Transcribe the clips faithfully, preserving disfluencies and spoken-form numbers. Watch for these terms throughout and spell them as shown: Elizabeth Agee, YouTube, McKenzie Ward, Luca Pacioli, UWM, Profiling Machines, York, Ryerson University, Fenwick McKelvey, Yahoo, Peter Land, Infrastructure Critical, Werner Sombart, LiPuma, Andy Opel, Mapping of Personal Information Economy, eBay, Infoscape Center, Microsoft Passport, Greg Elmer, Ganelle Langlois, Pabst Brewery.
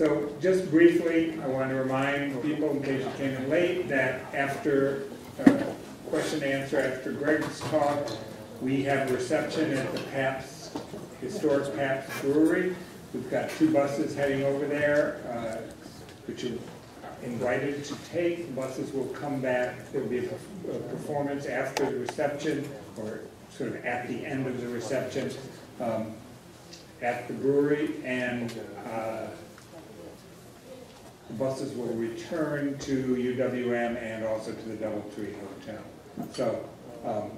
So just briefly, I want to remind people, in case you came in late, that after uh, question and answer, after Greg's talk, we have reception at the Pabst, historic Pabst Brewery. We've got two buses heading over there, uh, which are invited to take. The buses will come back. There will be a, a performance after the reception, or sort of at the end of the reception, um, at the brewery, and uh, the buses will return to U W M and also to the Double Tree Hotel. So um,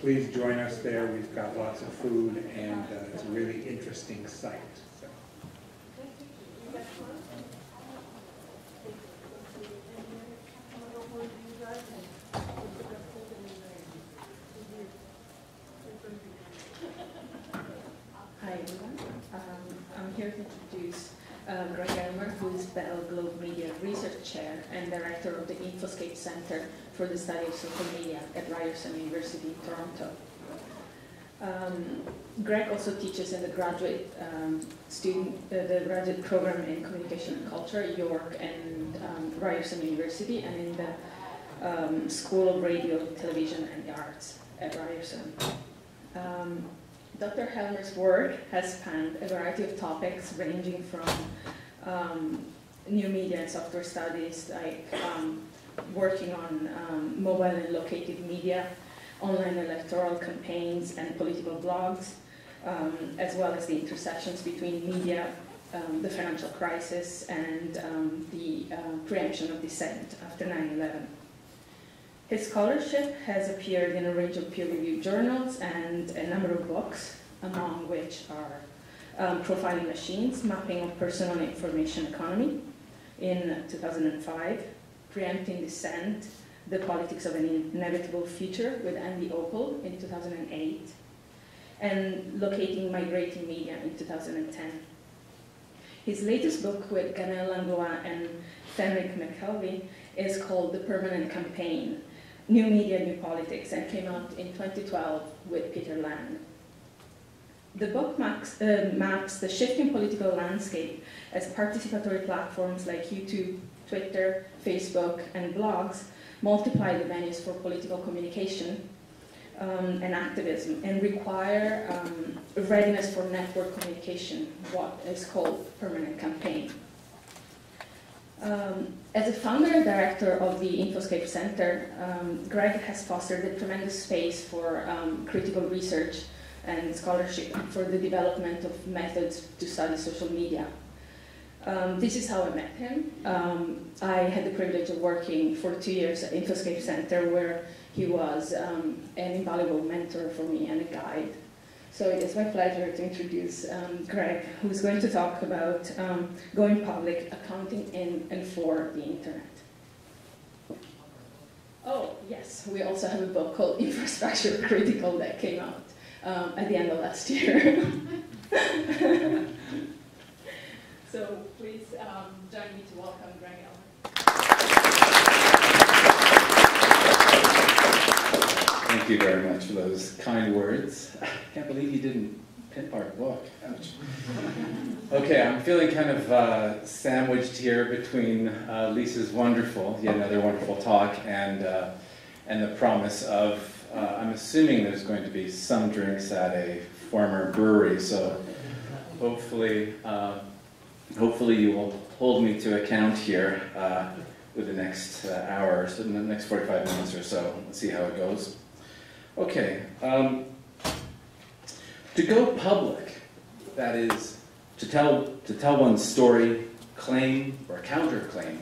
please join us there. We've got lots of food, and uh, it's a really interesting site. So. Um, Greg Elmer, who is Bell Globe Media Research Chair and Director of the Infoscape Center for the Study of Social Media at Ryerson University in Toronto. Um, Greg also teaches in the graduate um, student, uh, the graduate program in Communication and Culture at York and um, Ryerson University, and in the um, School of Radio, Television, and the Arts at Ryerson. Um, Doctor Elmer's work has spanned a variety of topics, ranging from um, new media and software studies, like um, working on um, mobile and located media, online electoral campaigns, and political blogs, um, as well as the intersections between media, um, the financial crisis, and um, the uh, preemption of dissent after nine eleven. His scholarship has appeared in a range of peer-reviewed journals and a number of books, among which are um, Profiling Machines, Mapping of Personal Information Economy in two thousand five, Preempting Dissent, The Politics of an Inevitable Future with Andy Opel in two thousand eight, and Locating Migrating Media in two thousand ten. His latest book with Ganelle Langlois and Fenwick McKelvey is called The Permanent Campaign: New Media, New Politics, and came out in twenty twelve with Peter Land. The book maps, uh, maps the shifting political landscape as participatory platforms like YouTube, Twitter, Facebook, and blogs multiply the venues for political communication um, and activism, and require um, readiness for network communication, what is called permanent campaign. Um, as a founder and director of the Infoscape Center, um, Greg has fostered a tremendous space for um, critical research and scholarship for the development of methods to study social media. Um, this is how I met him. Um, I had the privilege of working for two years at Infoscape Center, where he was um, an invaluable mentor for me and a guide. So it is my pleasure to introduce um, Greg, who's going to talk about um, going public, accounting in and for the internet. Oh, yes, we also have a book called Infrastructure Critical that came out um, at the end of last year. So please um, join me to welcome Greg Elmer. Thank you very much for those kind words. I can't believe you didn't pinpoint a book. Ouch. Okay, I'm feeling kind of uh, sandwiched here between uh, Lisa's wonderful, yet another wonderful talk, and uh, and the promise of, uh, I'm assuming there's going to be some drinks at a former brewery, so hopefully, uh, hopefully you will hold me to account here uh, with the next uh, hour, so the next forty-five minutes or so. Let's see how it goes. Okay, um, to go public, that is, to tell, to tell one's story, claim, or counterclaim,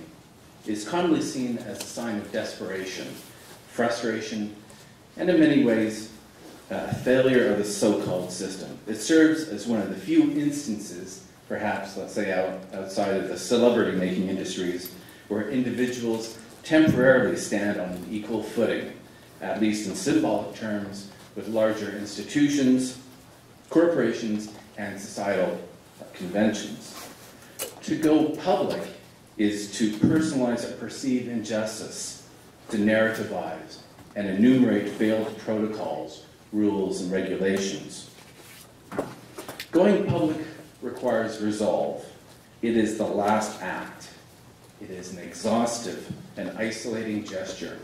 is commonly seen as a sign of desperation, frustration, and in many ways, a failure of the so-called system. It serves as one of the few instances, perhaps, let's say out, outside of the celebrity-making industries, where individuals temporarily stand on an equal footing, at least in symbolic terms, with larger institutions, corporations, and societal conventions. To go public is to personalize a perceived injustice, to narrativize and enumerate failed protocols, rules, and regulations. Going public requires resolve, It is the last act. It is an exhaustive and isolating gesture.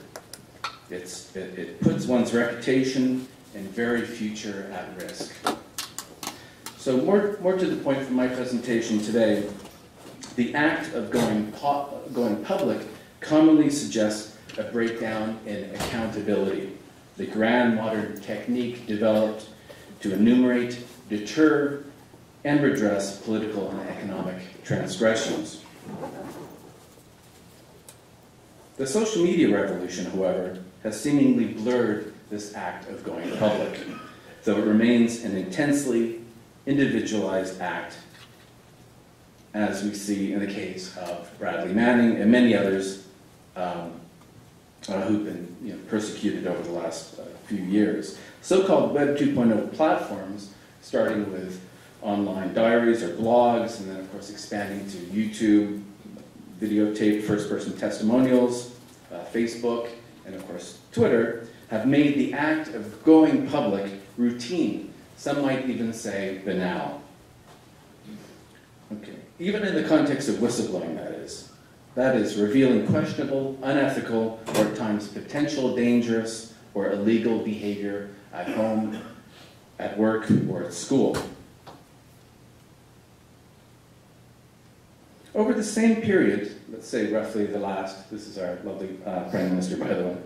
It's, it, it puts one's reputation and very future at risk. So more, more to the point from my presentation today, the act of going, going public commonly suggests a breakdown in accountability, the grand modern technique developed to enumerate, deter, and redress political and economic transgressions. The social media revolution, however, has seemingly blurred this act of going public, though it remains an intensely individualized act, as we see in the case of Bradley Manning and many others um, uh, who've been you know, persecuted over the last uh, few years. So-called Web two point oh platforms, starting with online diaries or blogs, and then of course expanding to YouTube, videotape, first-person testimonials, uh, Facebook, and of course Twitter, have made the act of going public routine. Some might even say banal. Okay. Even in the context of whistleblowing, that is. That is, revealing questionable, unethical, or at times potential dangerous or illegal behavior at home, at work, or at school. Over the same period, let's say roughly the last, this is our lovely uh, Prime Minister, by the way,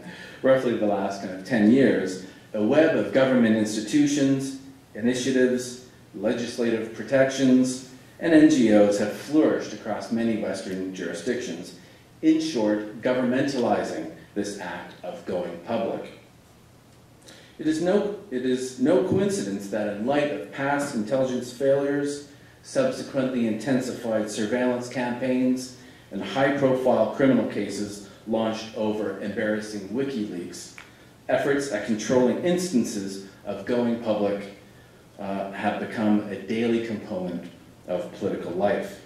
roughly the last kind of ten years, a web of government institutions, initiatives, legislative protections, and N G Os have flourished across many Western jurisdictions. In short, governmentalizing this act of going public. It is no, it is no coincidence that in light of past intelligence failures, subsequently intensified surveillance campaigns, and high-profile criminal cases launched over embarrassing WikiLeaks, efforts at controlling instances of going public uh, have become a daily component of political life.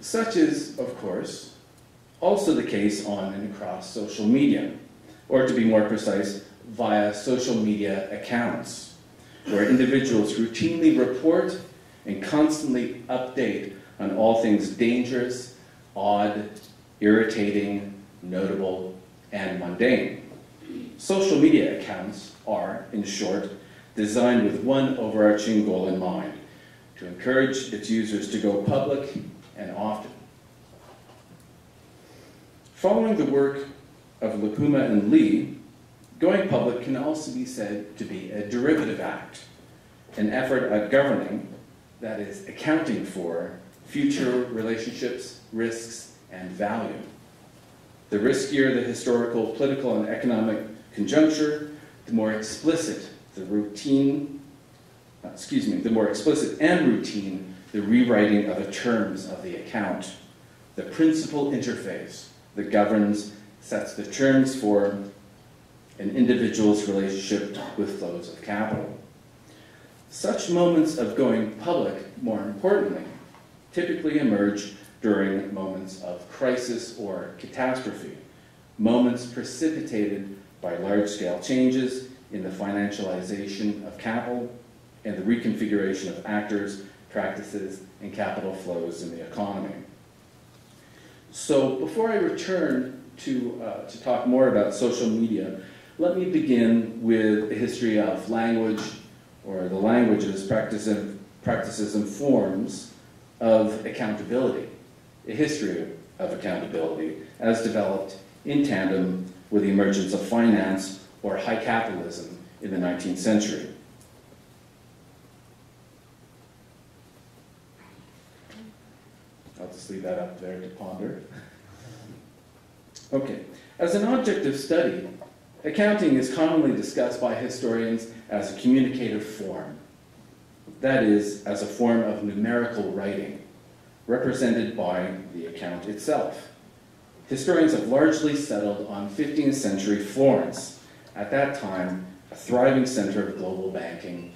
Such is, of course, also the case on and across social media, or to be more precise, via social media accounts, where individuals routinely report and constantly update on all things dangerous, odd, irritating, notable, and mundane. Social media accounts are, in short, designed with one overarching goal in mind, to encourage its users to go public and often. Following the work of LiPuma and Lee, going public can also be said to be a derivative act, an effort at governing, that is, accounting for future relationships, risks, and value. The riskier the historical, political, and economic conjuncture, the more explicit the routine, excuse me, the more explicit and routine the rewriting of the terms of the account. The principal interface that governs, sets the terms for an individual's relationship with flows of capital. Such moments of going public, more importantly, typically emerge during moments of crisis or catastrophe, moments precipitated by large-scale changes in the financialization of capital and the reconfiguration of actors, practices, and capital flows in the economy. So before I return to, uh, to talk more about social media, let me begin with a history of language, or the languages, practices, practices and forms of accountability, a history of accountability as developed in tandem with the emergence of finance or high capitalism in the nineteenth century. I'll just leave that up there to ponder. Okay, as an object of study, accounting is commonly discussed by historians as a communicative form, that is, as a form of numerical writing, represented by the account itself. Historians have largely settled on fifteenth century Florence, at that time a thriving center of global banking,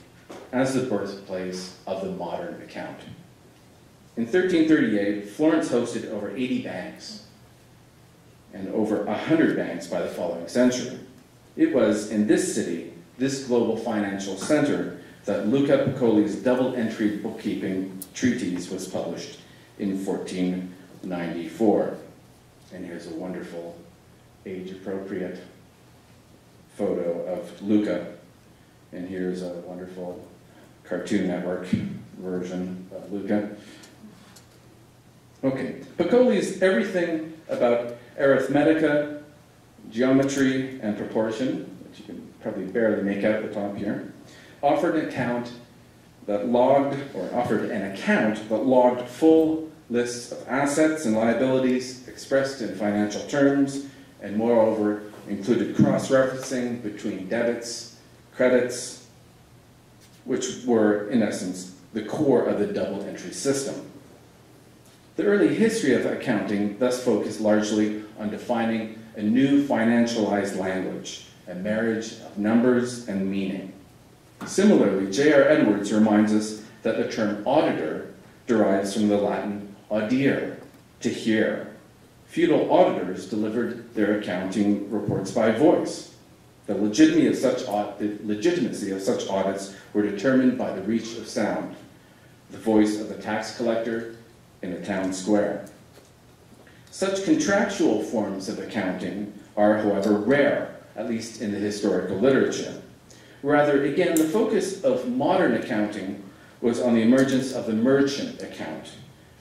as the birthplace of the modern account. In thirteen thirty-eight, Florence hosted over eighty banks and over one hundred banks by the following century. It was in this city, this global financial center, that Luca Pacioli's double-entry bookkeeping treatise was published in fourteen ninety-four. And here's a wonderful age-appropriate photo of Luca. And here's a wonderful Cartoon Network version of Luca. Okay, Pacioli's everything about arithmetica, geometry, and proportion, which you can probably barely make out the top here, offered an account that logged, or offered an account that logged full lists of assets and liabilities expressed in financial terms, and moreover included cross-referencing between debits, credits, which were, in essence, the core of the double-entry system. The early history of accounting thus focused largely on defining a new financialized language, a marriage of numbers and meaning. Similarly, J R Edwards reminds us that the term auditor derives from the Latin audire, to hear. Feudal auditors delivered their accounting reports by voice. The legitimacy of such, the legitimacy of such audits were determined by the reach of sound, the voice of the tax collector in the town square. Such contractual forms of accounting are, however, rare, at least in the historical literature. Rather, again, the focus of modern accounting was on the emergence of the merchant account,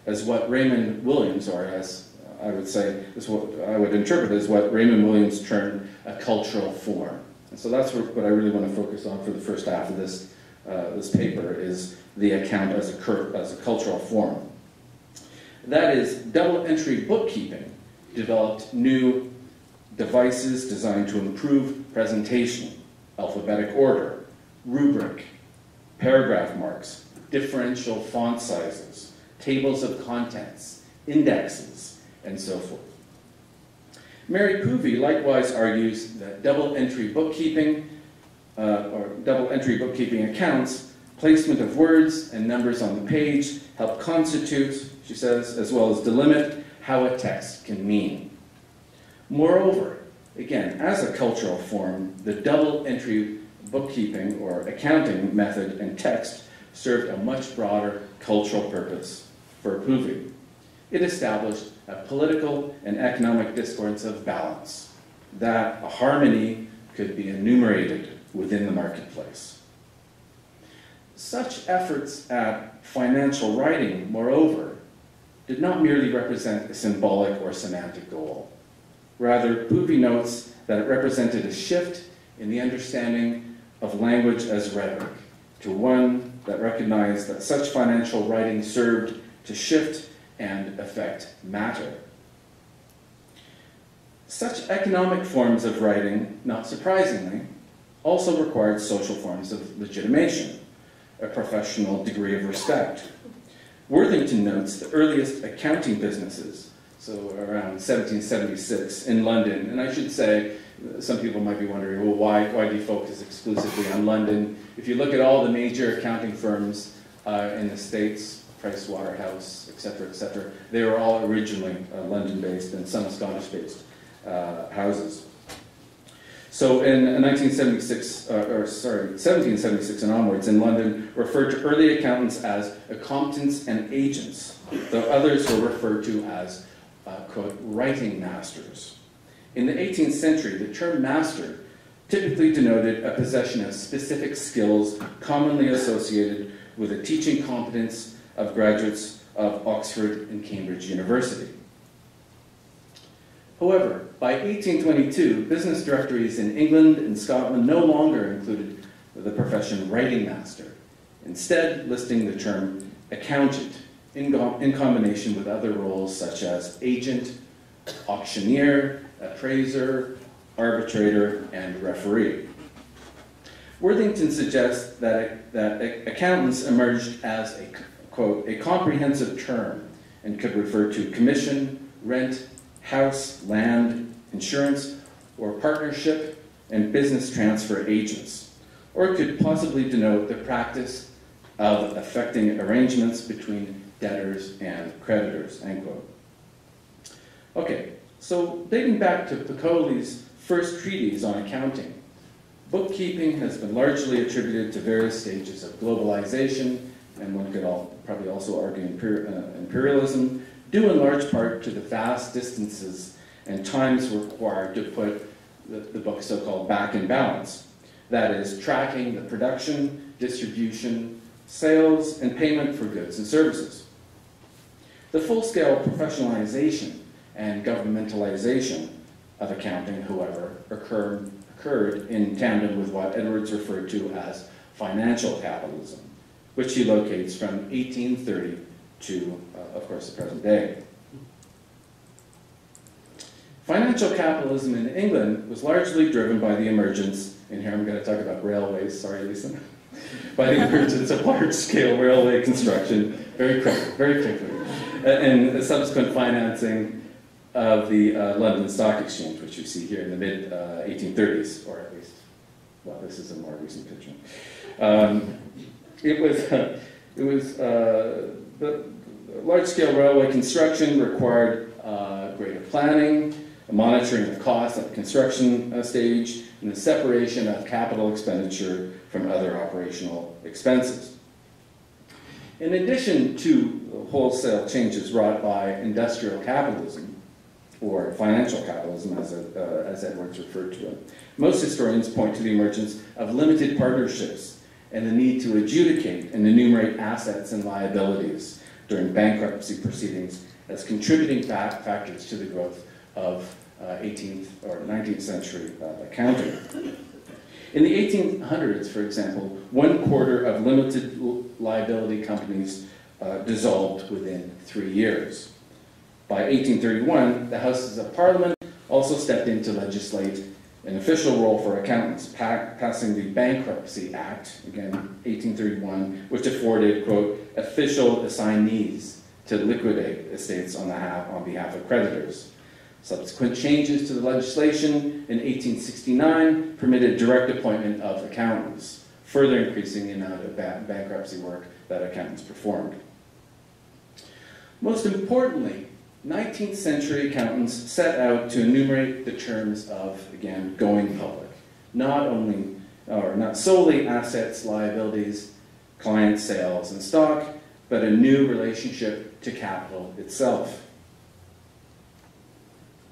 as what Raymond Williams, or as I would say, is what I would interpret as what Raymond Williams termed a cultural form. And so that's what I really want to focus on for the first half of this, uh, this paper, is the account as a, as a cultural form. That is, double-entry bookkeeping developed new devices designed to improve presentation, alphabetic order, rubric, paragraph marks, differential font sizes, tables of contents, indexes, and so forth. Mary Poovey likewise argues that double-entry bookkeeping, uh, or double-entry bookkeeping accounts, placement of words and numbers on the page help constitute, she says, as well as delimit how a text can mean. Moreover, again, as a cultural form, the double-entry bookkeeping or accounting method and text served a much broader cultural purpose for Poovey. It established a political and economic discourse of balance, that a harmony could be enumerated within the marketplace. Such efforts at financial writing, moreover, did not merely represent a symbolic or semantic goal. Rather, Poovey notes that it represented a shift in the understanding of language as rhetoric, to one that recognized that such financial writing served to shift and affect matter. Such economic forms of writing, not surprisingly, also required social forms of legitimation, a professional degree of respect. Worthington notes the earliest accounting businesses, so around seventeen seventy-six in London, and I should say, some people might be wondering, well, why, why do you focus exclusively on London? If you look at all the major accounting firms uh, in the States, Price Waterhouse, et cetera, et cetera, they were all originally uh, London-based and some Scottish-based uh, houses. So in nineteen seventy-six, uh, or sorry, seventeen seventy-six and onwards in London, referred to early accountants as accomptants and agents, though others were referred to as, uh, quote, writing masters. In the eighteenth century, the term master typically denoted a possession of specific skills commonly associated with a teaching competence of graduates of Oxford and Cambridge University. However, by eighteen twenty-two, business directories in England and Scotland no longer included the profession writing master, instead listing the term accountant in, in combination with other roles such as agent, auctioneer, appraiser, arbitrator, and referee. Worthington suggests that, that accountants emerged as a, quote, a comprehensive term and could refer to commission, rent, house, land, insurance, or partnership and business transfer agents, or it could possibly denote the practice of effecting arrangements between debtors and creditors, end quote. Okay, so dating back to Pacioli's first treatise on accounting, Bookkeeping has been largely attributed to various stages of globalization, and one could all, probably also argue imperialism, due in large part to the vast distances and times required to put the, the book so-called back in balance. That is, tracking the production, distribution, sales, and payment for goods and services. The full-scale professionalization and governmentalization of accounting, however, occurred, occurred in tandem with what Edwards referred to as financial capitalism, which he locates from eighteen thirty to, uh, of course, the present day. Financial capitalism in England was largely driven by the emergence, and here I'm going to talk about railways, sorry Lisa, by the emergence of large-scale railway construction very quickly, very quickly, and the subsequent financing of the uh, London Stock Exchange, which you see here in the mid-eighteen thirties, uh, or at least, well, this is a more recent picture. Um, it was, uh, it was uh, the large-scale railway construction required uh, greater planning, a monitoring of costs at the construction uh, stage, and the separation of capital expenditure from other operational expenses. In addition to wholesale changes wrought by industrial capitalism, or financial capitalism as, a, uh, as Edwards referred to it, most historians point to the emergence of limited partnerships and the need to adjudicate and enumerate assets and liabilities during bankruptcy proceedings as contributing fact factors to the growth of uh, eighteenth or nineteenth century uh, accounting. In the eighteen hundreds, for example, one quarter of limited liability companies uh, dissolved within three years. By eighteen thirty-one, the Houses of Parliament also stepped in to legislate an official role for accountants, pa passing the Bankruptcy Act, again, eighteen thirty-one, which afforded, quote, official assignees to liquidate estates on behalf, on behalf of creditors. Subsequent changes to the legislation in eighteen sixty-nine permitted direct appointment of accountants, further increasing the amount of ba bankruptcy work that accountants performed. Most importantly, nineteenth century accountants set out to enumerate the terms of, again, going public. Not only, or not solely assets, liabilities, client sales, and stock, but a new relationship to capital itself.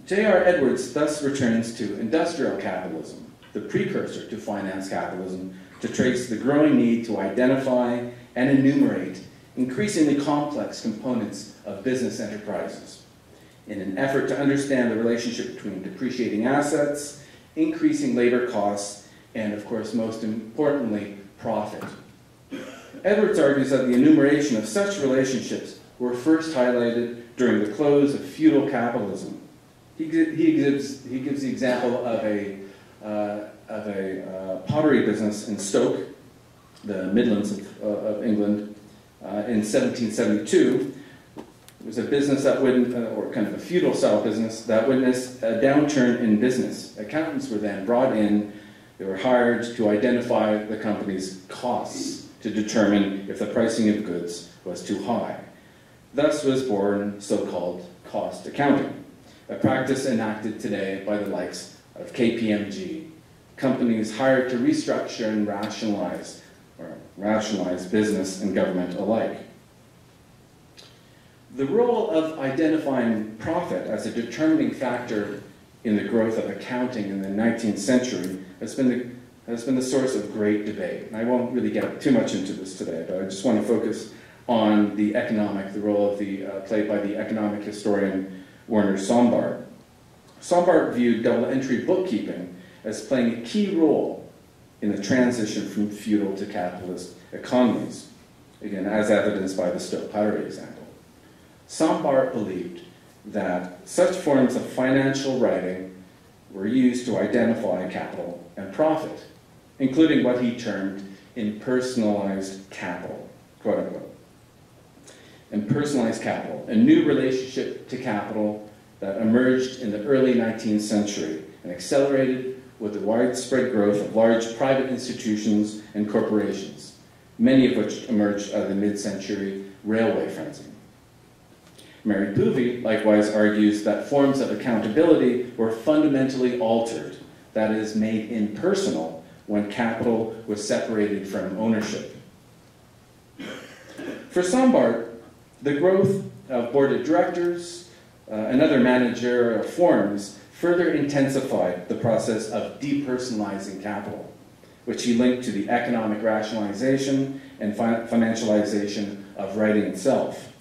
J R Edwards thus returns to industrial capitalism, the precursor to finance capitalism, to trace the growing need to identify and enumerate increasingly complex components of business enterprises, in an effort to understand the relationship between depreciating assets, increasing labor costs, and of course, most importantly, profit. Edwards argues that the enumeration of such relationships were first highlighted during the close of feudal capitalism. He, he, gives, he gives the example of a, uh, of a uh, pottery business in Stoke, the Midlands of, uh, of England, uh, in seventeen seventy-two. It was a business that wouldn't, uh, or kind of a feudal style business, that witnessed a downturn in business. Accountants were then brought in, they were hired to identify the company's costs to determine if the pricing of goods was too high. Thus was born so-called cost accounting, a practice enacted today by the likes of K P M G, companies hired to restructure and rationalize, or rationalize business and government alike. The role of identifying profit as a determining factor in the growth of accounting in the nineteenth century has been the, has been the source of great debate. And I won't really get too much into this today, but I just want to focus on the economic, the role of the, uh, played by the economic historian Werner Sombart. Sombart viewed double-entry bookkeeping as playing a key role in the transition from feudal to capitalist economies, again, as evidenced by the Stoke pottery example. Sombart believed that such forms of financial writing were used to identify capital and profit, including what he termed impersonalized capital, quote unquote. Impersonalized capital, a new relationship to capital that emerged in the early nineteenth century and accelerated with the widespread growth of large private institutions and corporations, many of which emerged out of the mid-century railway frenzy. Mary Poovey likewise argues that forms of accountability were fundamentally altered, that is, made impersonal when capital was separated from ownership. For Sombart, the growth of board of directors uh, and other managerial forms further intensified the process of depersonalizing capital, which he linked to the economic rationalization and fi financialization of right itself.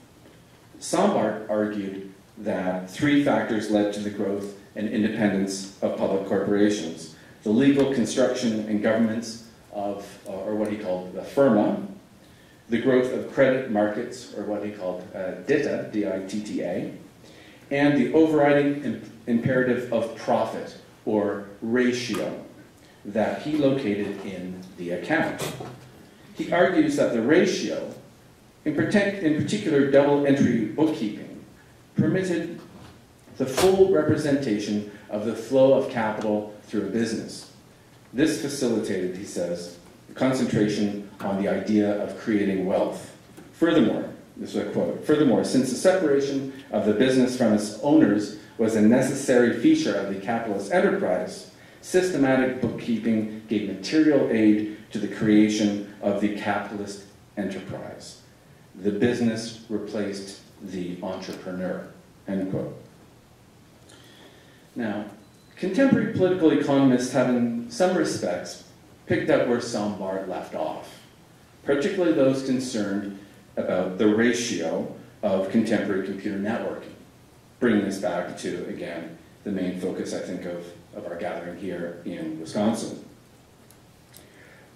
Sombart argued that three factors led to the growth and independence of public corporations: the legal construction and governance of, or what he called the firma, the growth of credit markets, or what he called uh, D I T A, D I T T A, and the overriding imp imperative of profit, or ratio, that he located in the account. He argues that the ratio, in, protect, in particular double entry bookkeeping, permitted the full representation of the flow of capital through a business. This facilitated, he says, the concentration on the idea of creating wealth. Furthermore, this is a quote, furthermore, since the separation of the business from its owners was a necessary feature of the capitalist enterprise, systematic bookkeeping gave material aid to the creation of the capitalist enterprise. The business replaced the entrepreneur, end quote. Now, contemporary political economists have, in some respects, picked up where Sombart left off, particularly those concerned about the ratio of contemporary computer networking, bringing this back to, again, the main focus, I think, of, of our gathering here in Wisconsin.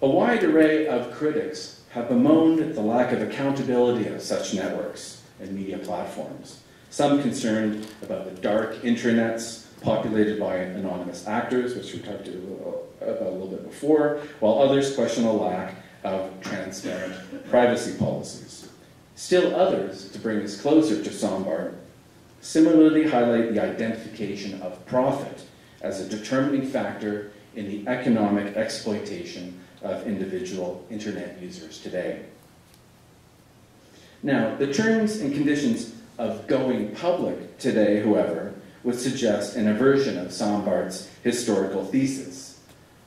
A wide array of critics have bemoaned the lack of accountability of such networks and media platforms, some concerned about the dark intranets populated by anonymous actors, which we talked about a little bit before, while others question a lack of transparent privacy policies. Still others, to bring us closer to Sombart, similarly highlight the identification of profit as a determining factor in the economic exploitation of individual internet users today. Now, the terms and conditions of going public today, however, would suggest an aversion of Sombart's historical thesis,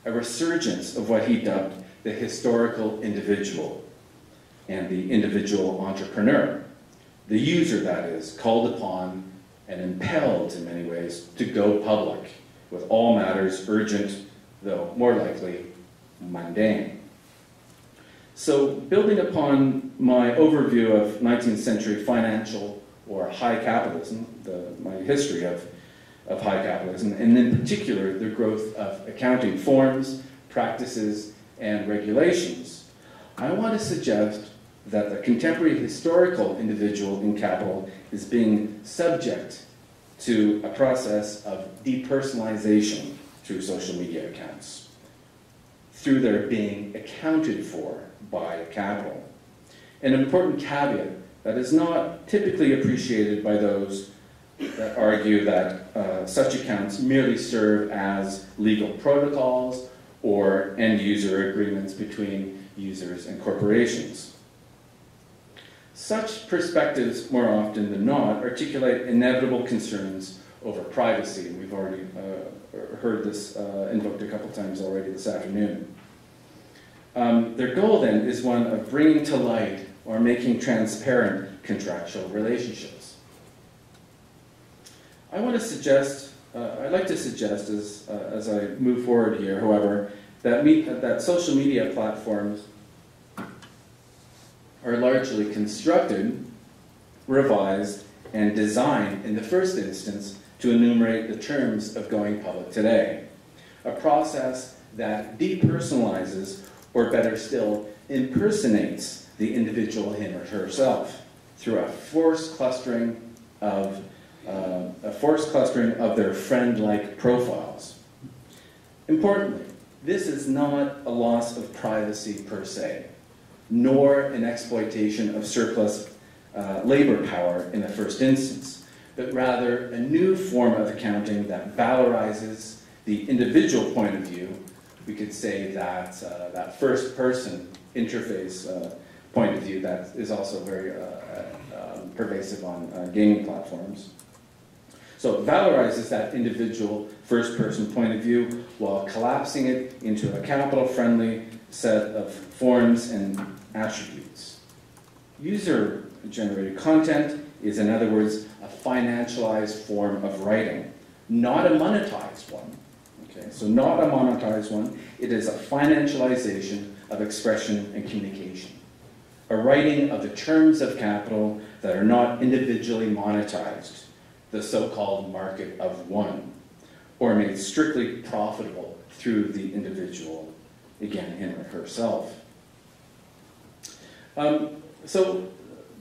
a resurgence of what he dubbed the historical individual and the individual entrepreneur, the user, that is, called upon and impelled in many ways to go public with all matters urgent, though more likely mundane. So, building upon my overview of nineteenth century financial or high capitalism, the, my history of, of high capitalism, and in particular the growth of accounting forms, practices, and regulations, I want to suggest that the contemporary historical individual in capital is being subject to a process of depersonalization through social media accounts, through their being accounted for by capital. An important caveat that is not typically appreciated by those that argue that uh, such accounts merely serve as legal protocols or end-user agreements between users and corporations. Such perspectives, more often than not, articulate inevitable concerns over privacy, and we've already uh, heard this uh, invoked a couple times already this afternoon. Um, their goal, then, is one of bringing to light or making transparent contractual relationships. I want to suggest, uh, I'd like to suggest as, uh, as I move forward here, however, that, me that social media platforms are largely constructed, revised, and designed in the first instance to enumerate the terms of going public today, a process that depersonalizes, or better still, impersonates the individual, him or herself, through a forced clustering of uh, a forced clustering of their friend-like profiles. Importantly, this is not a loss of privacy per se, nor an exploitation of surplus uh, labor power in the first instance, but rather a new form of accounting that valorizes the individual point of view. We could say that uh, that first-person interface. Uh, point of view that is also very uh, uh, pervasive on uh, gaming platforms. So it valorizes that individual first-person point of view while collapsing it into a capital-friendly set of forms and attributes. User-generated content is, in other words, a financialized form of writing, not a monetized one. Okay, so not a monetized one. It is a financialization of expression and communication, a writing of the terms of capital that are not individually monetized, the so-called market of one, or made strictly profitable through the individual, again, in or herself. Um, so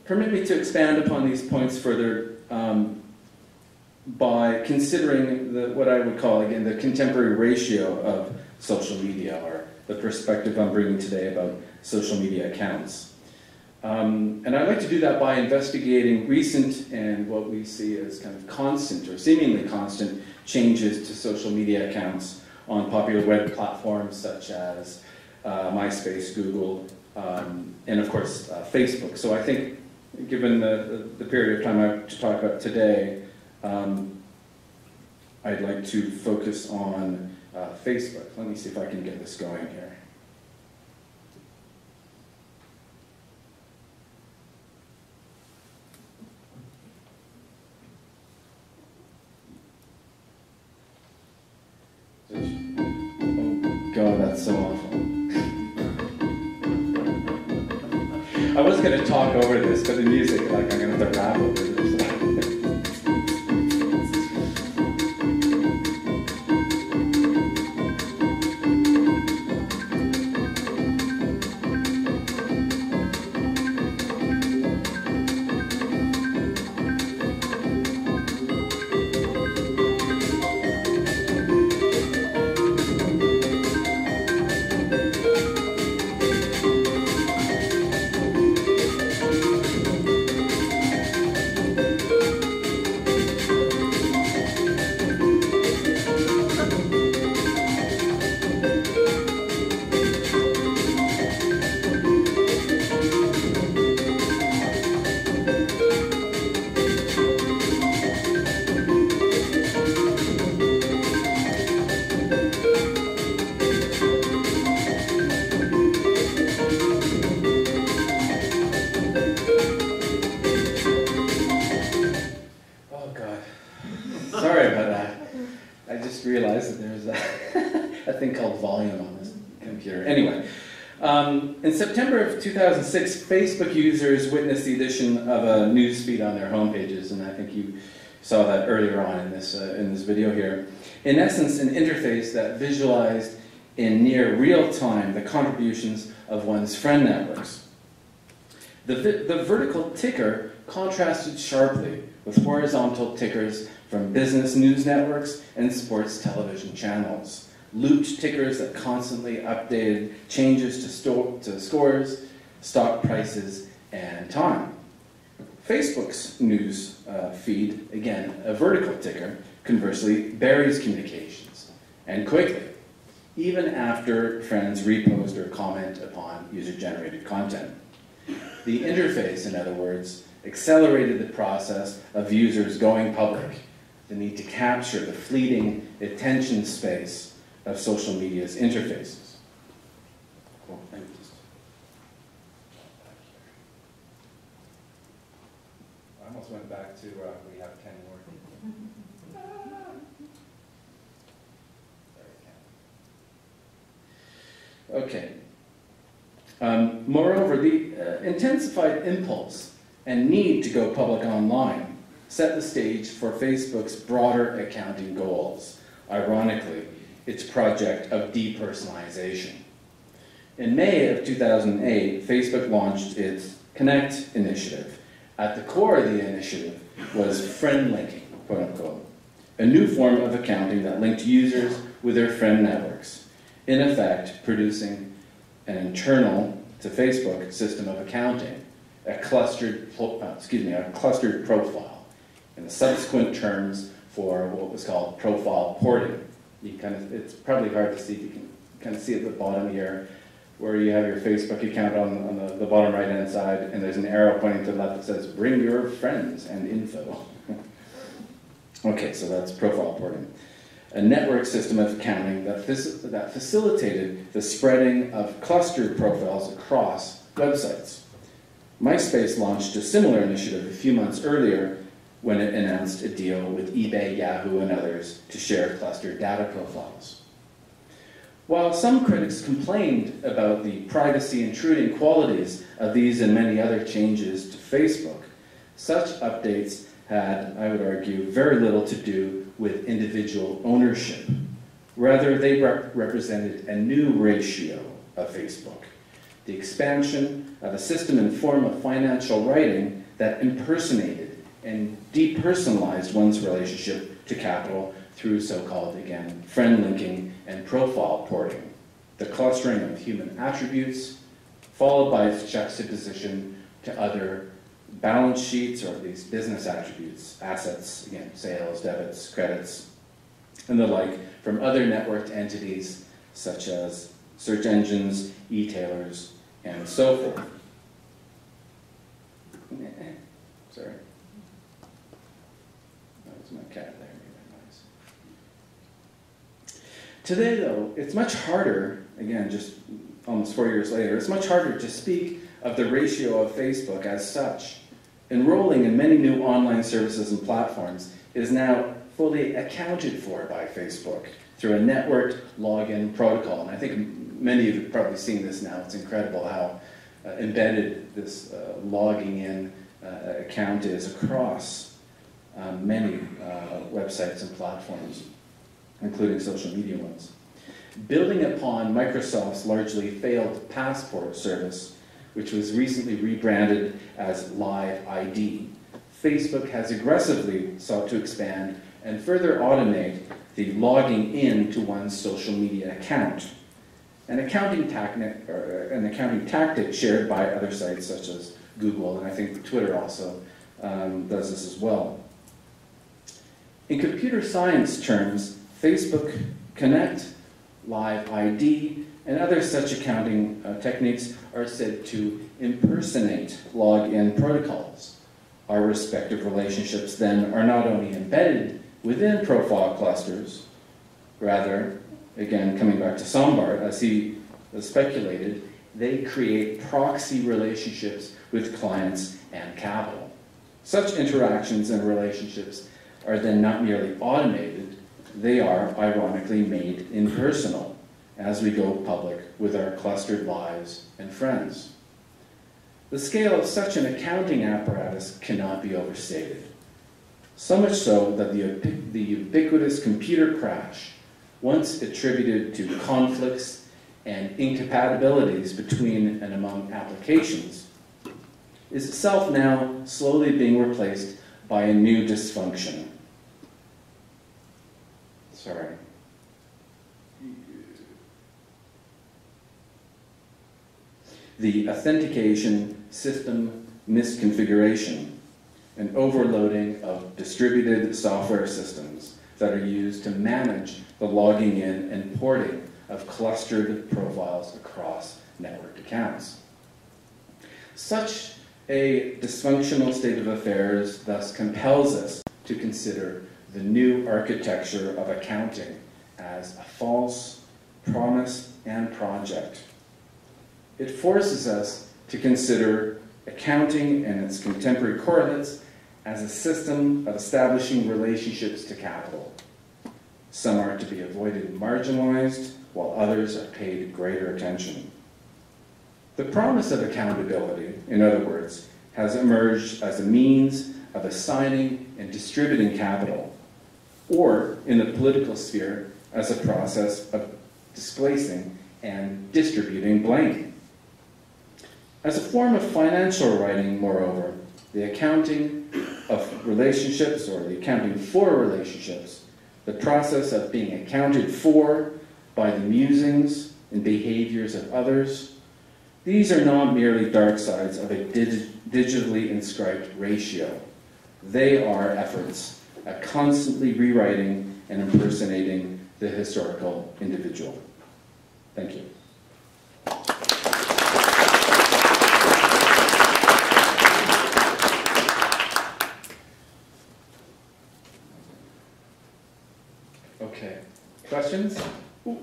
permit me to expand upon these points further um, by considering the, what I would call, again, the contemporary ratio of social media, or the perspective I'm bringing today about social media accounts. Um, and I'd like to do that by investigating recent and what we see as kind of constant or seemingly constant changes to social media accounts on popular web platforms such as uh, MySpace, Google, um, and of course uh, Facebook. So I think, given the, the period of time I have to talk about today, um, I'd like to focus on uh, Facebook. Let me see if I can get this going here. So awful. I was going to talk over this, but the music, like, I'm going to have to rap over this. two thousand six, Facebook users witnessed the addition of a newsfeed on their homepages, and I think you saw that earlier on in this, uh, in this video here. In essence, an interface that visualized in near real time the contributions of one's friend networks. The, the vertical ticker contrasted sharply with horizontal tickers from business news networks and sports television channels. Looped tickers that constantly updated changes to, store, to scores, stock prices, and time. Facebook's news uh, feed, again, a vertical ticker, conversely, buries communications, and quickly, even after friends repost or comment upon user-generated content. The interface, in other words, accelerated the process of users going public, the need to capture the fleeting attention space of social media's interfaces. Cool. Thank you. I almost went back to uh, we have Ken working. Sorry, Ken. Okay. Um, moreover, the uh, intensified impulse and need to go public online set the stage for Facebook's broader accounting goals. Ironically, its project of depersonalization. In May of two thousand eight, Facebook launched its Connect initiative. At the core of the initiative was friend linking, quote unquote, a new form of accounting that linked users with their friend networks, in effect producing an internal to Facebook system of accounting, a clustered, excuse me, a clustered profile, and the subsequent terms for what was called profile porting. You kind of, it's probably hard to see, you can kind of see at the bottom here where you have your Facebook account on, on the, the bottom right hand side, and there's an arrow pointing to the left that says bring your friends and info. Okay, so that's profile porting. A network system of accounting that, that facilitated the spreading of clustered profiles across websites. MySpace launched a similar initiative a few months earlier when it announced a deal with eBay, Yahoo, and others to share clustered data profiles. While some critics complained about the privacy-intruding qualities of these and many other changes to Facebook, such updates had, I would argue, very little to do with individual ownership. Rather, they rep- represented a new ratio of Facebook, the expansion of a system and form of financial writing that impersonated and depersonalized one's relationship to capital through so-called, again, friend linking and profile porting, the clustering of human attributes, followed by its juxtaposition to other balance sheets, or these business attributes, assets, again, sales, debits, credits, and the like, from other networked entities such as search engines, e-tailers, and so forth. Sorry. That was my cat there making that noise. Today, though, it's much harder, again, just almost four years later, it's much harder to speak of the ratio of Facebook as such. Enrolling in many new online services and platforms is now fully accounted for by Facebook through a networked login protocol. And I think many of you have probably seen this now. It's incredible how uh, embedded this uh, logging in uh, account is across uh, many uh, websites and platforms, including social media ones. Building upon Microsoft's largely failed Passport service, which was recently rebranded as Live I D, Facebook has aggressively sought to expand and further automate the logging in to one's social media account, an accounting, or an accounting tactic shared by other sites such as Google, and I think Twitter also um, does this as well. In computer science terms, Facebook Connect, Live I D, and other such accounting uh, techniques are said to impersonate login protocols. Our respective relationships then are not only embedded within profile clusters, rather, again coming back to Sombart, as he speculated, they create proxy relationships with clients and capital. Such interactions and relationships are then not merely automated, they are ironically made impersonal as we go public with our clustered lives and friends. The scale of such an accounting apparatus cannot be overstated. So much so that the, the ubiquitous computer crash, once attributed to conflicts and incompatibilities between and among applications, is itself now slowly being replaced by a new dysfunction. Sorry. The authentication system misconfiguration and overloading of distributed software systems that are used to manage the logging in and porting of clustered profiles across networked accounts. Such a dysfunctional state of affairs thus compels us to consider the new architecture of accounting as a false promise and project. It forces us to consider accounting and its contemporary correlates as a system of establishing relationships to capital. Some are to be avoided and marginalized, while others are paid greater attention. The promise of accountability, in other words, has emerged as a means of assigning and distributing capital, or in the political sphere, as a process of displacing and distributing blame. As a form of financial writing, moreover, the accounting of relationships, or the accounting for relationships, the process of being accounted for by the musings and behaviors of others, these are not merely dark sides of a dig digitally inscribed ratio. They are efforts at constantly rewriting and impersonating the historical individual. Thank you. Okay. Questions? Ooh.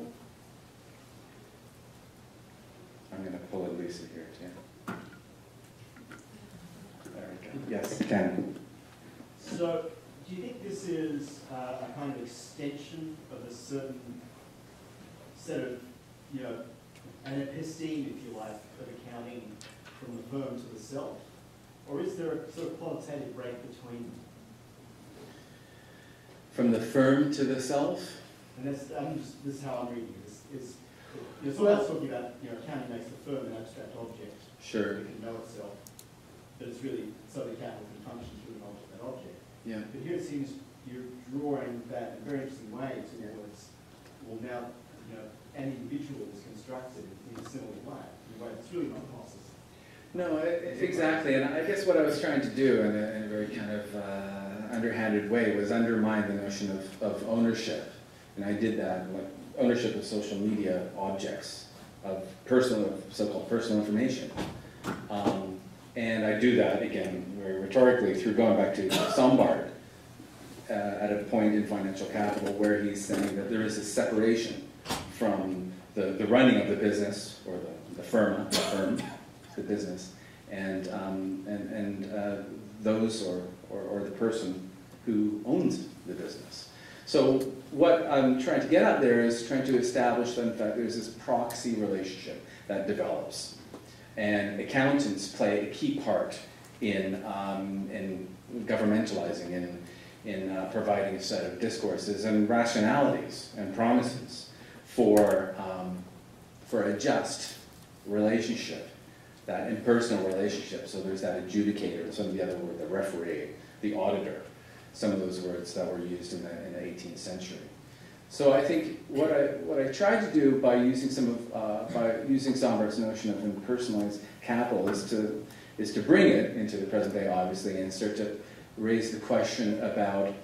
I'm going to pull a Lisa here, too. There we go. Yes, Ken. So, do you think this is uh, a kind of extension of a certain set of, you know, an episteme, if you like, of accounting from the firm to the self? Or is there a sort of qualitative break between them? From the firm to the self? And that's, I'm just, this is how I'm reading this. It's, you're sort of talking about, you know, accounting makes the firm an abstract object. Sure. It can know itself. But it's really, so the capital can function through an object, that object. Yeah. But here it seems you're drawing that in a very interesting way towards, well, now, you know, an individual is constructed in a similar way, in a way that's really not possible. No, it, exactly. And I guess what I was trying to do in a, in a very kind of uh, underhanded way was undermine the notion of, of ownership. And I did that, like ownership of social media objects, of personal, of so-called personal information. Um, and I do that, again, very rhetorically through going back to Sombart uh, at a point in Financial Capital where he's saying that there is a separation from the, the running of the business, or the, the firm, the firm. the business, and um, and, and uh, those or, or, or the person who owns the business. So what I'm trying to get out there is trying to establish that in fact there's this proxy relationship that develops. And accountants play a key part in, um, in governmentalizing, in, in uh, providing a set of discourses and rationalities and promises for, um, for a just relationship, that impersonal relationship. So there's that adjudicator, some of the other word, the referee, the auditor, some of those words that were used in the, in the eighteenth century. So I think what I, what I tried to do by using some of, uh, by using Sombart's notion of impersonalized capital is to, is to bring it into the present day, obviously, and start to raise the question about,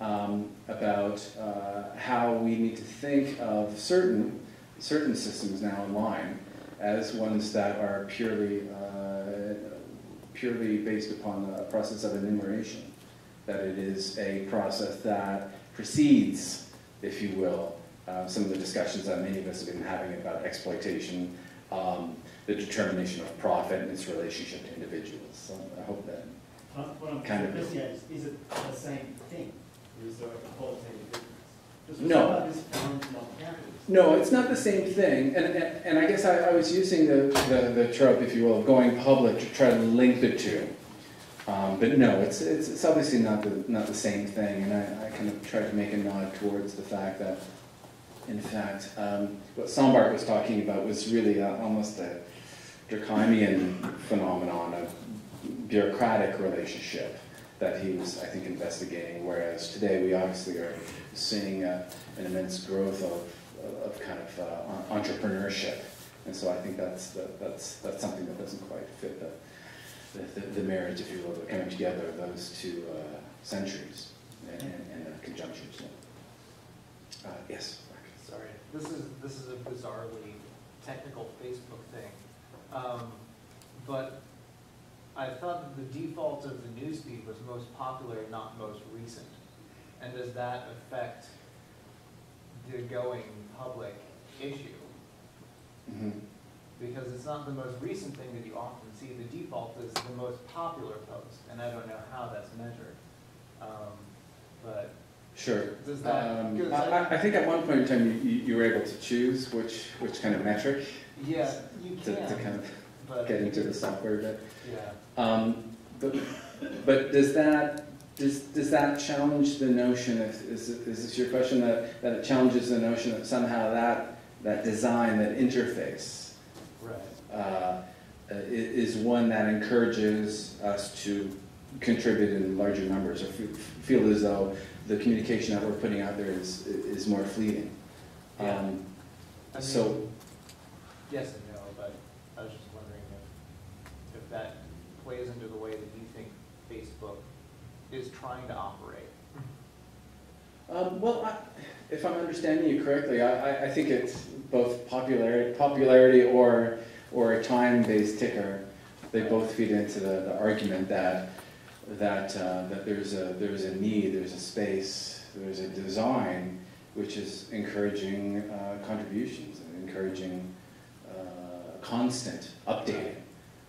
um, about uh, how we need to think of certain, certain systems now online as ones that are purely, uh, purely based upon the process of enumeration, that it is a process that precedes, if you will, uh, some of the discussions that many of us have been having about exploitation, um, the determination of profit and its relationship to individuals. So I hope that uh, well, kind of... Is, is it the same thing, or is there a qualitative difference? No. No, it's not the same thing, and, and, and I guess I, I was using the, the, the trope, if you will, of going public to try to link the two, um, but no, it's, it's, it's obviously not the, not the same thing, and I, I kind of tried to make a nod towards the fact that, in fact, um, what Sombart was talking about was really a, almost a Durkheimian phenomenon, a bureaucratic relationship that he was, I think, investigating, whereas today we obviously are seeing a, an immense growth of, of kind of uh, entrepreneurship. And so I think that's, the, that's, that's something that doesn't quite fit the, the, the, the marriage, if you will, that coming together of those two uh, centuries and, and, and uh, conjunctions. Uh, yes? Sorry. This is, this is a bizarrely technical Facebook thing. Um, but I thought that the default of the newsfeed was most popular, not most recent. And does that affect the going public issue? Mm-hmm. Because it's not the most recent thing that you often see. The default is the most popular post, and I don't know how that's measured. Um, but sure. Does that? Um, I, I, I think at one point in time you, you were able to choose which which kind of metric. Yeah, you can. To, to kind of but get into the software a bit. Yeah. Um, but but does that? Does, does that challenge the notion of, is, is this your question, that, that it challenges the notion of somehow that, that design, that interface, right, uh, is one that encourages us to contribute in larger numbers, or feel as though the communication that we're putting out there is, is more fleeting? Yeah. Um, I mean, so, yes and no, but I was just wondering if, if that plays into the way that you think Facebook is trying to operate. Um, well, I, if I'm understanding you correctly, I, I think it's both popularity, popularity or, or a time-based ticker. They both feed into the, the argument that, that, uh, that there's, a, there's a need, there's a space, there's a design which is encouraging uh, contributions and encouraging uh, constant updating,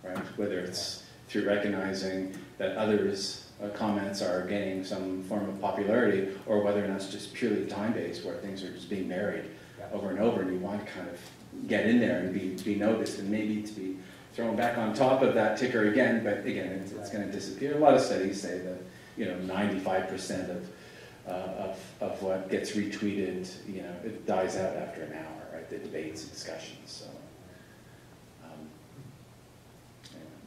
right? Whether it's through recognizing that others' uh, comments are gaining some form of popularity, or whether or not it's just purely time-based where things are just being buried over and over, and you want to kind of get in there and be, be noticed and maybe to be thrown back on top of that ticker again, but again, it's, it's going to disappear. A lot of studies say that, you know, ninety-five percent of, uh, of, of what gets retweeted, you know, it dies out after an hour, right? The debates and discussions, so. Um,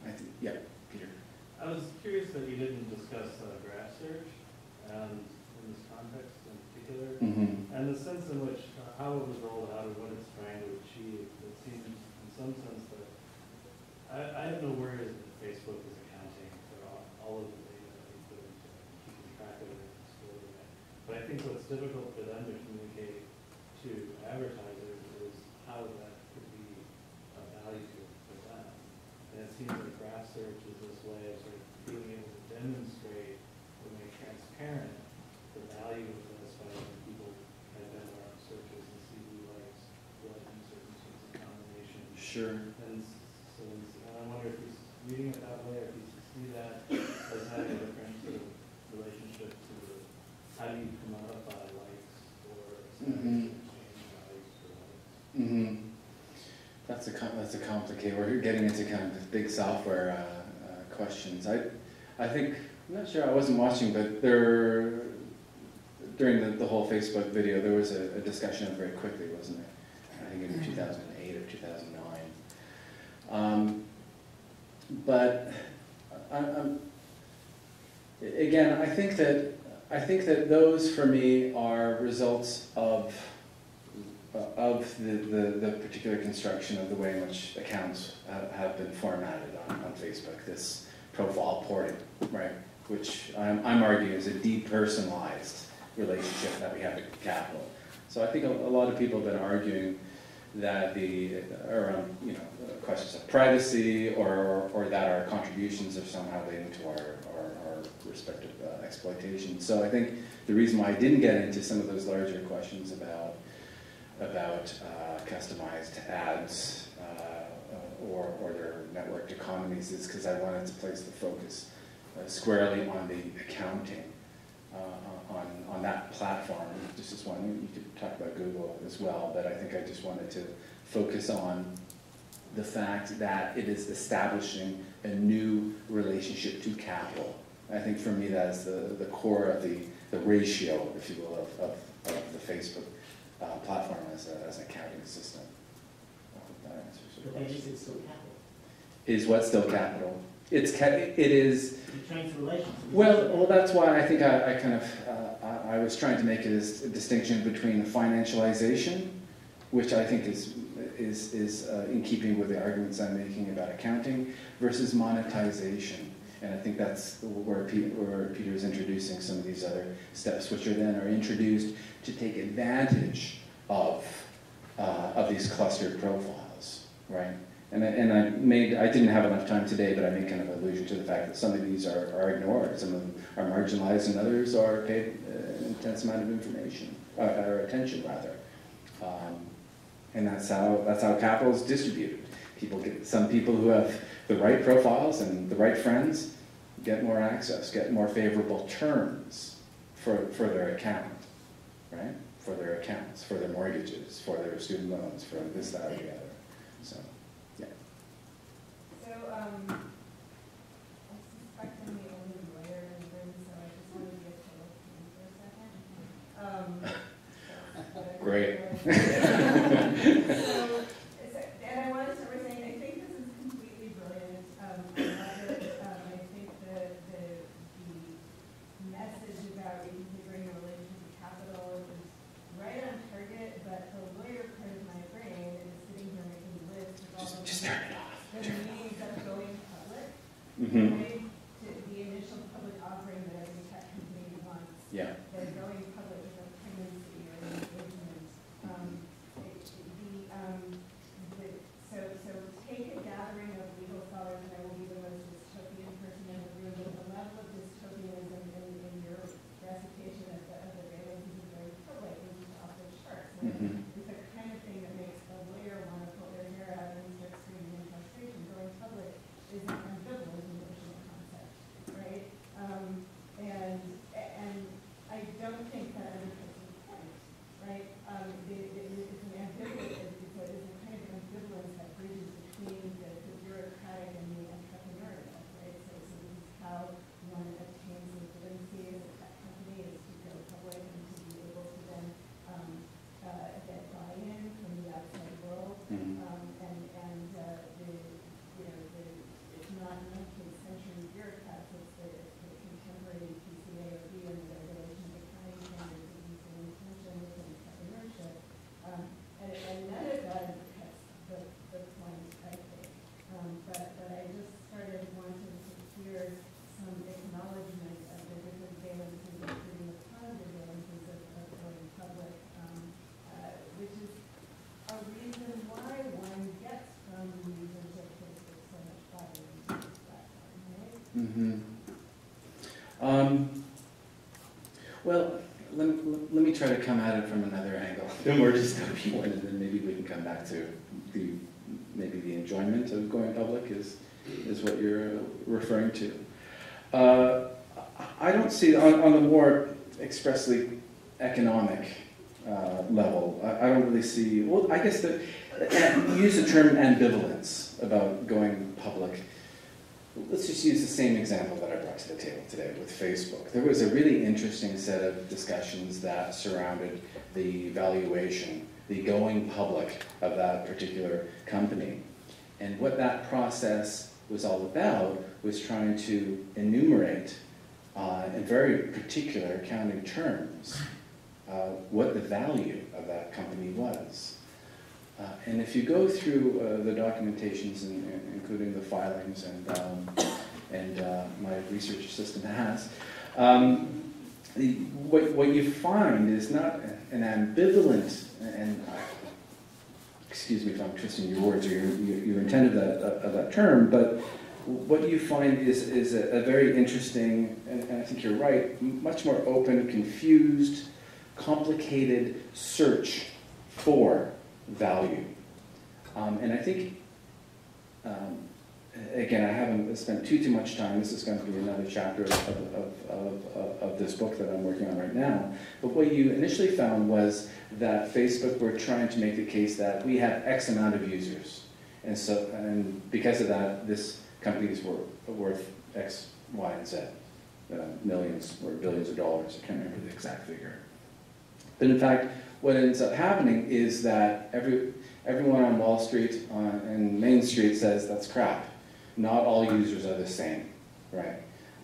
yeah, I think, yeah, Peter. I was curious that you didn't discuss uh, graph search um, in this context in particular, mm-hmm. and the sense in which uh, how it was rolled out and what it's trying to achieve. It seems in some sense that I, I have no worries that Facebook is accounting for all, all of the data that they put into it, keeping track of it, and storing it. But I think what's difficult for them to communicate to advertisers is how that could be of value to them. And it seems like graph search is this way of sort of being able to demonstrate or make transparent the value of this by when people have been on searches and see who likes what in certain sorts of combinations. Sure. And I wonder if he's reading it that way, or if you see that as having a different sort of relationship to how do you commodify likes or mm-hmm. change values for likes. Mm-hmm. That's a that's a complicated. We're getting into kind of big software uh, uh, questions. I I think I'm not sure. I wasn't watching, but there during the, the whole Facebook video, there was a, a discussion of it very quickly, wasn't it? I think in two thousand eight or two thousand nine. Um, but I, I'm, again, I think that I think that those for me are results of uh, of the, the, the particular construction of the way in which accounts have, have been formatted on, on Facebook. This profile porting, right, which I'm, I'm arguing is a depersonalized relationship that we have with capital. So I think a, a lot of people have been arguing that the around you know questions of privacy or, or or that our contributions are somehow leading to our our, our respective uh, exploitation. So I think the reason why I didn't get into some of those larger questions about about uh, customized ads uh, or or their networked economies is because I wanted to place the focus uh, squarely on the accounting uh, on on that platform. This is one you could talk about Google as well, but I think I just wanted to focus on the fact that it is establishing a new relationship to capital. I think for me that is the, the core of the, the ratio, if you will, of, of, of the Facebook uh, platform as, a, as an accounting system. I hope that answers your question. But is it still capital? Is what still capital? It's ca it is. You change relations. Well, well, that's why I think I, I kind of uh, I, I was trying to make a, a distinction between financialization, which I think is is is uh, in keeping with the arguments I'm making about accounting, versus monetization, and I think that's where Peter, where Peter is introducing some of these other steps, which are then are introduced to take advantage of uh, of these clustered profiles, right? And I, and I made, I didn't have enough time today, but I made kind of allusion to the fact that some of these are, are ignored, some of them are marginalized, and others are paid an intense amount of information, uh, or attention rather. Um, and that's how, that's how capital is distributed. People get, some people who have the right profiles and the right friends get more access, get more favorable terms for, for their account, right? For their accounts, for their mortgages, for their student loans, for this, that, or the other. So. So um, I suspect I'm the only lawyer in the room, so I just wanted to get to look in for a second. Um, Great. so, so, and I wanted to start by saying I think this is completely brilliant. Um, um, I think the, the, the message about reconfiguring your relation to capital is right on target, but the lawyer part of my brain is sitting here making lists of all just, the just turn it off. The meetings that go in public, mm-hmm. right, to the initial public offering that every tech company wants. Yeah. They're going public with a tendency or an engagement. Um, it, the, um, the, so, so take a gathering of legal scholars, and I will be the most dystopian person in the room, but the level of dystopianism in, in your recitation of the, of the railings is very public, and you talk Well, let me, let me try to come at it from another angle, the more dystopian one, and then maybe we can come back to the maybe the enjoyment of going public is is what you're referring to. Uh, I don't see on, on the more expressly economic uh, level. I, I don't really see. Well, I guess that use the term ambivalence about going public. Let's just use the same example that I brought to the table today with Facebook. There was a really interesting set of discussions that surrounded the valuation, the going public of that particular company. And what that process was all about was trying to enumerate, uh, in very particular accounting terms, uh, what the value of that company was. Uh, and if you go through uh, the documentations, in, in, including the filings and, um, and uh, my research assistant has, um, the, what, what you find is not an ambivalent, and uh, excuse me if I'm twisting your words or your, your, your intent of that, of that term, but what you find is, is a, a very interesting, and, and I think you're right, much more open, confused, complicated search for value. Um, and I think, um, again, I haven't spent too, too much time. This is going to be another chapter of, of, of, of, of this book that I'm working on right now. But what you initially found was that Facebook were trying to make the case that we have X amount of users. And so, and because of that, this company is worth, worth X, Y, and Z. Uh, millions or billions of dollars. I can't remember the exact figure. But in fact, what ends up happening is that every, everyone on Wall Street on, and Main Street says, that's crap. Not all users are the same, right?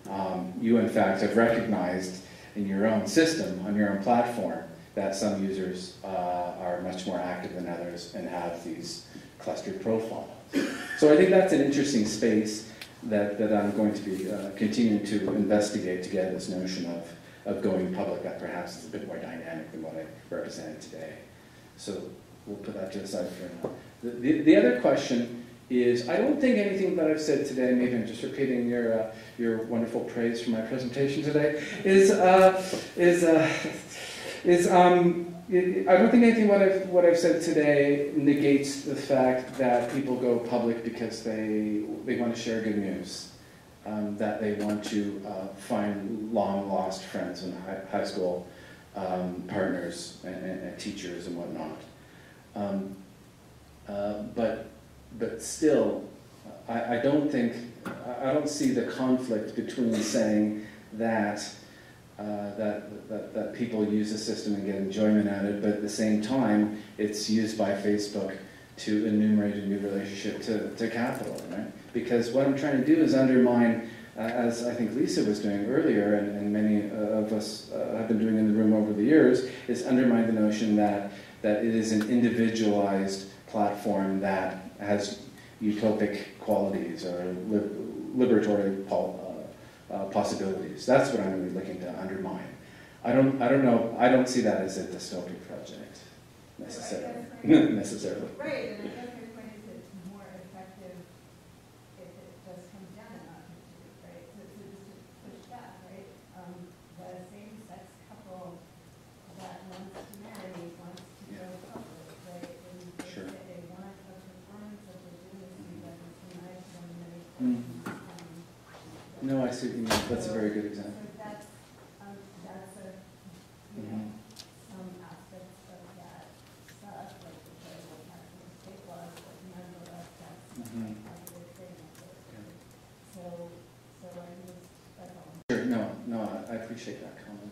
Um, you, in fact, have recognized in your own system, on your own platform, that some users uh, are much more active than others and have these clustered profiles. So I think that's an interesting space that, that I'm going to be uh, continuing to investigate to get this notion of of going public that perhaps is a bit more dynamic than what I represented today. So we'll put that to the side for now. The, the, the other question is, I don't think anything that I've said today, maybe I'm just repeating your, uh, your wonderful praise for my presentation today, is, uh, is, uh, is um, I don't think anything what I've, what I've said today negates the fact that people go public because they, they want to share good news. Um, that they want to uh, find long-lost friends and high, high school um, partners and, and teachers and whatnot. Um, uh, but, but still, I, I don't think, I don't see the conflict between saying that, uh, that, that, that people use the system and get enjoyment out of it, but at the same time, it's used by Facebook to enumerate a new relationship to, to capital, right? Because what I'm trying to do is undermine, uh, as I think Lisa was doing earlier, and, and many uh, of us uh, have been doing in the room over the years, is undermine the notion that, that it is an individualized platform that has utopic qualities or lib liberatory pol uh, uh, possibilities. That's what I'm really looking to undermine. I don't, I don't know, I don't see that as a dystopic project, necessarily. Right, necessarily. Right, and I guess your point is it's more effective if it does come down and not come to, right? So it's just to push back, right? Um, the same-sex couple that wants to marry wants to yeah. go public, right? And they, sure. they want a performance of legitimacy that is denied to them many times. No, I see what you mean. That's so, a very good example. So that's, um, that's a, you mm-hmm. know, appreciate that comment.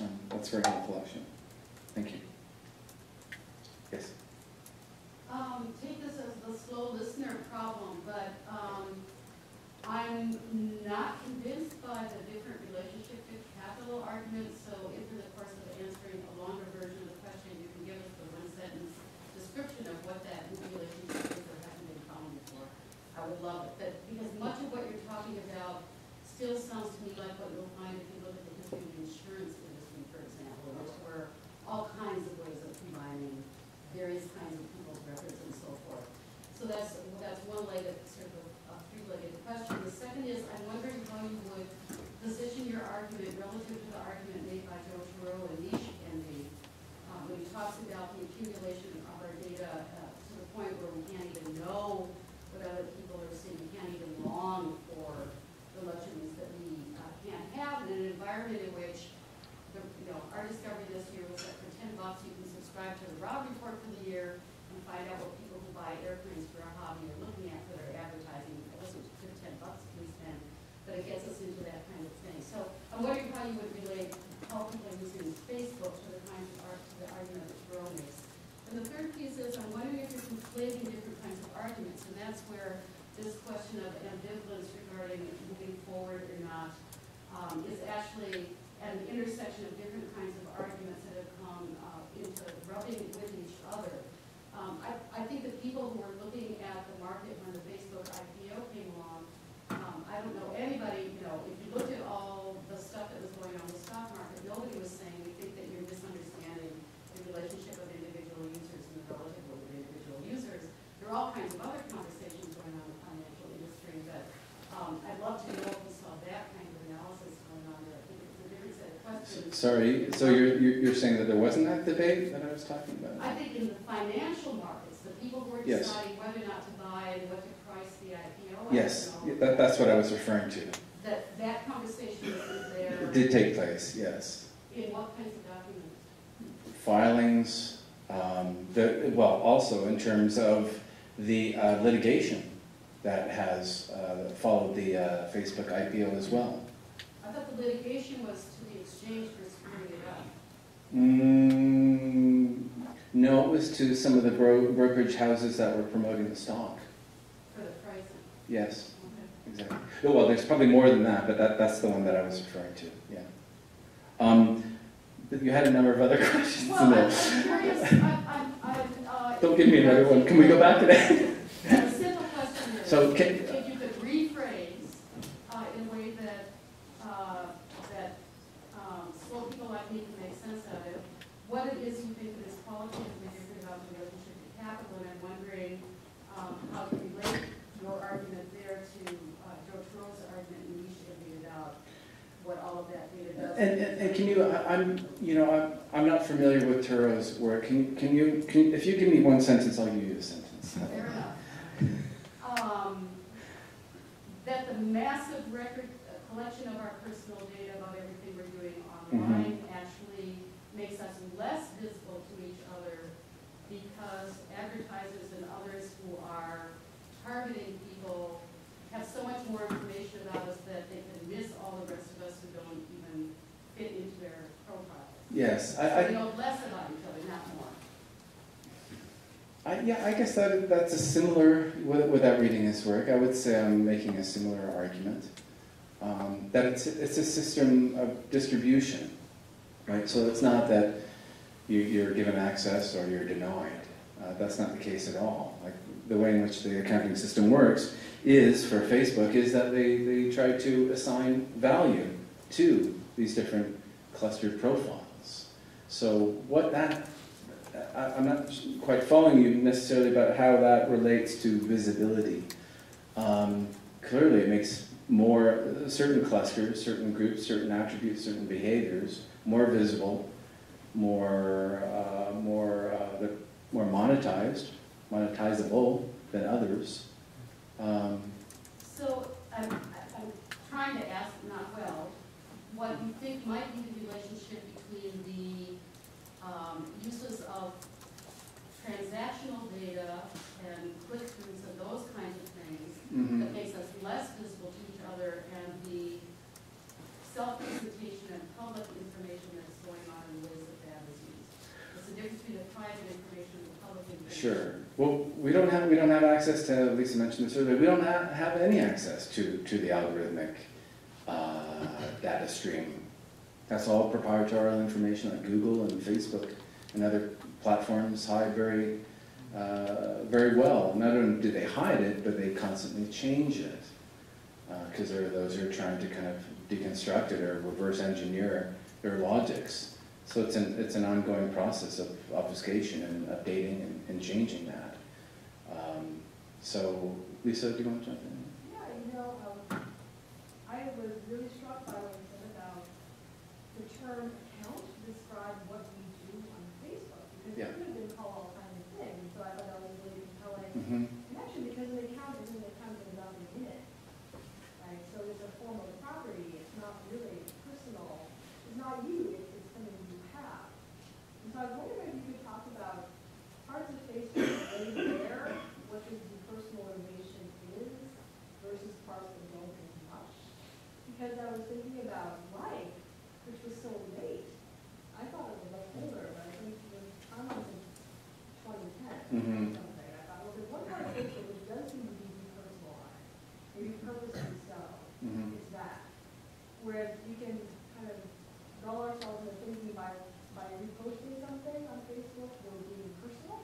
Um, that's very helpful, actually. Thank you. Yes? Um, take this as the slow listener problem, but um, I'm not convinced by the different relationship to capital arguments, so if in the course of answering a longer version of the question, you can give us the one-sentence description of what that relationship is or hasn't been found before, I would love it. But because much of what you're talking about still sounds to me like what you'll find if you look at the history of the insurance industry, for example, which were all kinds of ways of combining various kinds of people's records and so forth. So that's that's one leg of sort of a three-legged question. The second is I'm wondering how you would position an intersection of different kinds of arguments that have come uh, into rubbing with each other. Um, I, I think the people who were looking at the market when the Facebook I P O came along, um, I don't know anybody, you know, if you looked at all the stuff that was going on in the stock market, nobody was saying, we think that you're misunderstanding the relationship of individual users and the relative of individual users. There are all kinds of other conversations going on in the financial industry that um, I'd love to know if we saw that kind of analysis going on there. I think it's a different set of questions. Sorry, so you're, you're saying that there wasn't that debate that I was talking about? I think in the financial markets, the people who are yes. deciding whether or not to buy and what to price the I P O. Yes, I know, that, that's what I was referring to. That, that conversation was there. It did take place, yes. In what kinds of documents? Filings, um, the, well, also in terms of the uh, litigation that has uh, followed the uh, Facebook I P O as well. I thought the litigation was to the exchange for screwing it up. Mm, no, it was to some of the bro brokerage houses that were promoting the stock. For the pricing? Yes. Exactly. Well, there's probably more than that, but that, that's the one that I was referring to, yeah. Um, you had a number of other questions well, in there. I'm curious, I, I, I, uh, don't give me another one. Can we go back to that? A simple question is, so, can, if you could rephrase uh, in a way that, uh, that um, slow people like me can make sense of it, what it is you think of as politics when you're thinking about the relationship to capital, and I'm wondering um, how to relate your argument there to what all of that data does. And, and, and can you, I, I'm, you know, I'm, I'm not familiar with Turo's work. Can, can you, can, if you give me one sentence, I'll give you a sentence. Fair enough. Um, that the massive record collection of our personal data about everything we're doing online mm-hmm. actually makes us less visible to each other because advertisers and others who are targeting people have so much more information about us that they can miss all the rest of us who don't even fit into their profile. Yes. I, so we know less about each other, not more. I, yeah, I guess that that's a similar, without reading his work, I would say I'm making a similar argument. Um, that it's, it's a system of distribution, right? So it's not that you, you're given access or you're denied. Uh, that's not the case at all. Like, the way in which the accounting system works is, for Facebook, is that they, they try to assign value to these different clustered profiles. So what that, I, I'm not quite following you necessarily about how that relates to visibility. Um, clearly it makes more, certain clusters, certain groups, certain attributes, certain behaviors, more visible, more, uh, more, uh, they're more monetized, monetizable than others. Um, so I'm, I'm trying to ask, not well, what you think might be the relationship between the um, uses of transactional data and click-throughs and those kinds of things mm-hmm. that makes us less visible to each other and the self-presentation and public information that's going on in ways that that is used. It's the difference between the private information and the public information. Sure. Well, we don't have we don't have access to. Lisa mentioned this earlier. We don't have, have any access to to the algorithmic uh, data stream. That's all proprietary information that Google and Facebook and other platforms hide very uh, very well. Not only do they hide it, but they constantly change it because uh, there are those who are trying to kind of deconstruct it or reverse engineer their logics. So it's an it's an ongoing process of obfuscation and updating and, and changing that. Um, so, Lisa, do you want to jump in? Yeah, you know, um, I was really struck by what you said about the term account to describe what we do on Facebook, because yeah. it could have been called all kinds of things, so I thought that was really compelling mm-hmm. connection, because an account isn't an account that is nothing in it, right? So it's a form of property, it's not really personal, it's not you, it's, it's something you have. And so I wonder if you could talk about parts of Facebook that are there, what the depersonalization is, versus parts that don't get touched. Because I was thinking about Like, which was so late. I thought it was a folder, but I think it was in twenty ten mm-hmm. or something. I thought, well, there's one part of throw ourselves into thinking by, by reposting something on Facebook, we're being personal,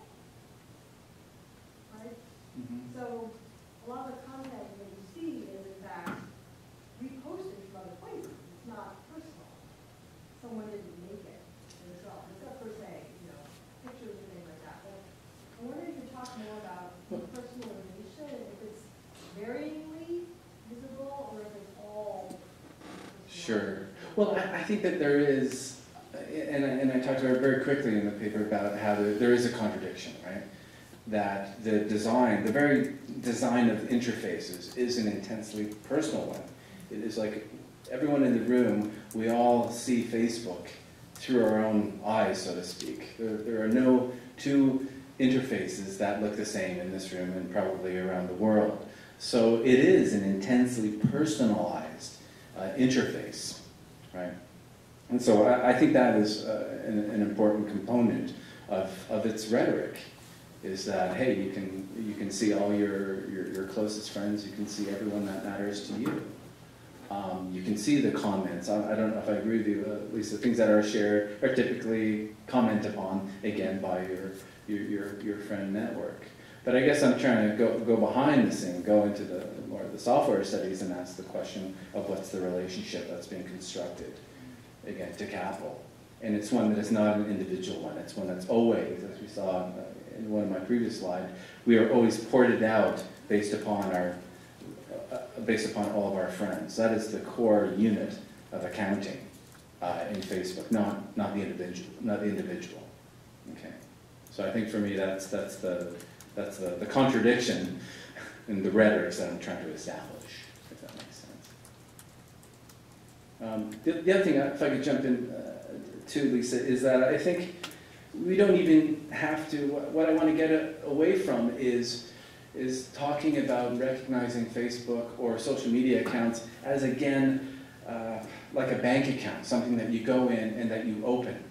right? Mm-hmm. So a lot of the content that you see is, in fact, reposted from other places. It's not personal. Someone didn't make it themselves, except for, say, you know, pictures and things like that. But I wonder if you talk more about personalization, if it's varyingly visible or if it's all personal. Sure. Well, I, I think that there is, and I, and I talked about it very quickly in the paper about how the, there is a contradiction, right? That the design, the very design of interfaces is an intensely personal one. It is like everyone in the room, we all see Facebook through our own eyes, so to speak. There, there are no two interfaces that look the same in this room and probably around the world. So it is an intensely personalized uh, interface, right? And so I, I think that is uh, an, an important component of, of its rhetoric. Is that, hey, you can you can see all your, your, your closest friends, you can see everyone that matters to you. Um, you can see the comments. I, I don't know if I agree with you, at least the things that are shared are typically commented upon, again, by your, your, your, your friend network. But I guess I'm trying to go, go behind the scene, go into the more of the software studies and ask the question of what's the relationship that's being constructed, again, to capital. And it's one that is not an individual one. It's one that's always, as we saw, in one of my previous slides, we are always ported out based upon our, uh, based upon all of our friends. That is the core unit of accounting uh, in Facebook, not not the individual, not the individual. Okay, so I think for me that's that's the that's the, the contradiction in the rhetoric that I'm trying to establish. If that makes sense. Um, the, the other thing, if I could jump in uh, to Lisa, is that I think. We don't even have to, what I want to get away from is is talking about recognizing Facebook or social media accounts as, again, uh, like a bank account, something that you go in and that you open,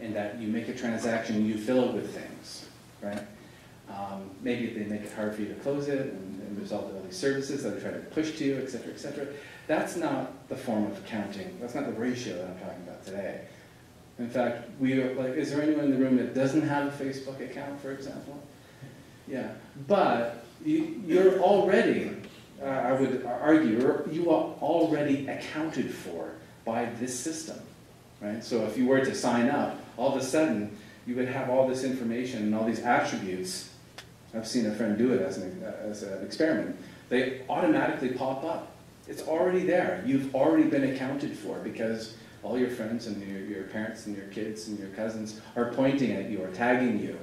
and that you make a transaction, you fill it with things, right? Um, maybe they make it hard for you to close it, and, and there's all the other services that they try to push to you, et cetera, et cetera. That's not the form of accounting. That's not the ratio that I'm talking about today. In fact, we are, like, is there anyone in the room that doesn't have a Facebook account, for example? Yeah, but you, you're already, uh, I would argue, you're, you are already accounted for by this system, right? So if you were to sign up, all of a sudden, you would have all this information and all these attributes. I've seen a friend do it as an, as an experiment. They automatically pop up. It's already there. You've already been accounted for because all your friends and your, your parents and your kids and your cousins are pointing at you, or tagging you,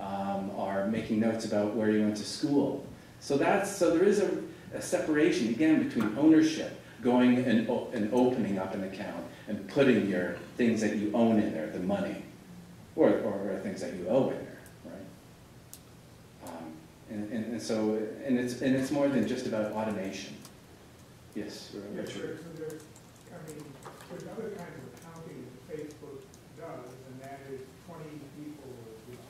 um, are making notes about where you went to school. So that's so there is a, a separation again between ownership, going and, and opening up an account and putting your things that you own in there, the money, or or things that you owe in there, right? Um, and, and and so and it's and it's more than just about automation. Yes, Richard. I mean, there's other kinds of accounting that Facebook does, and that is twenty people, you know,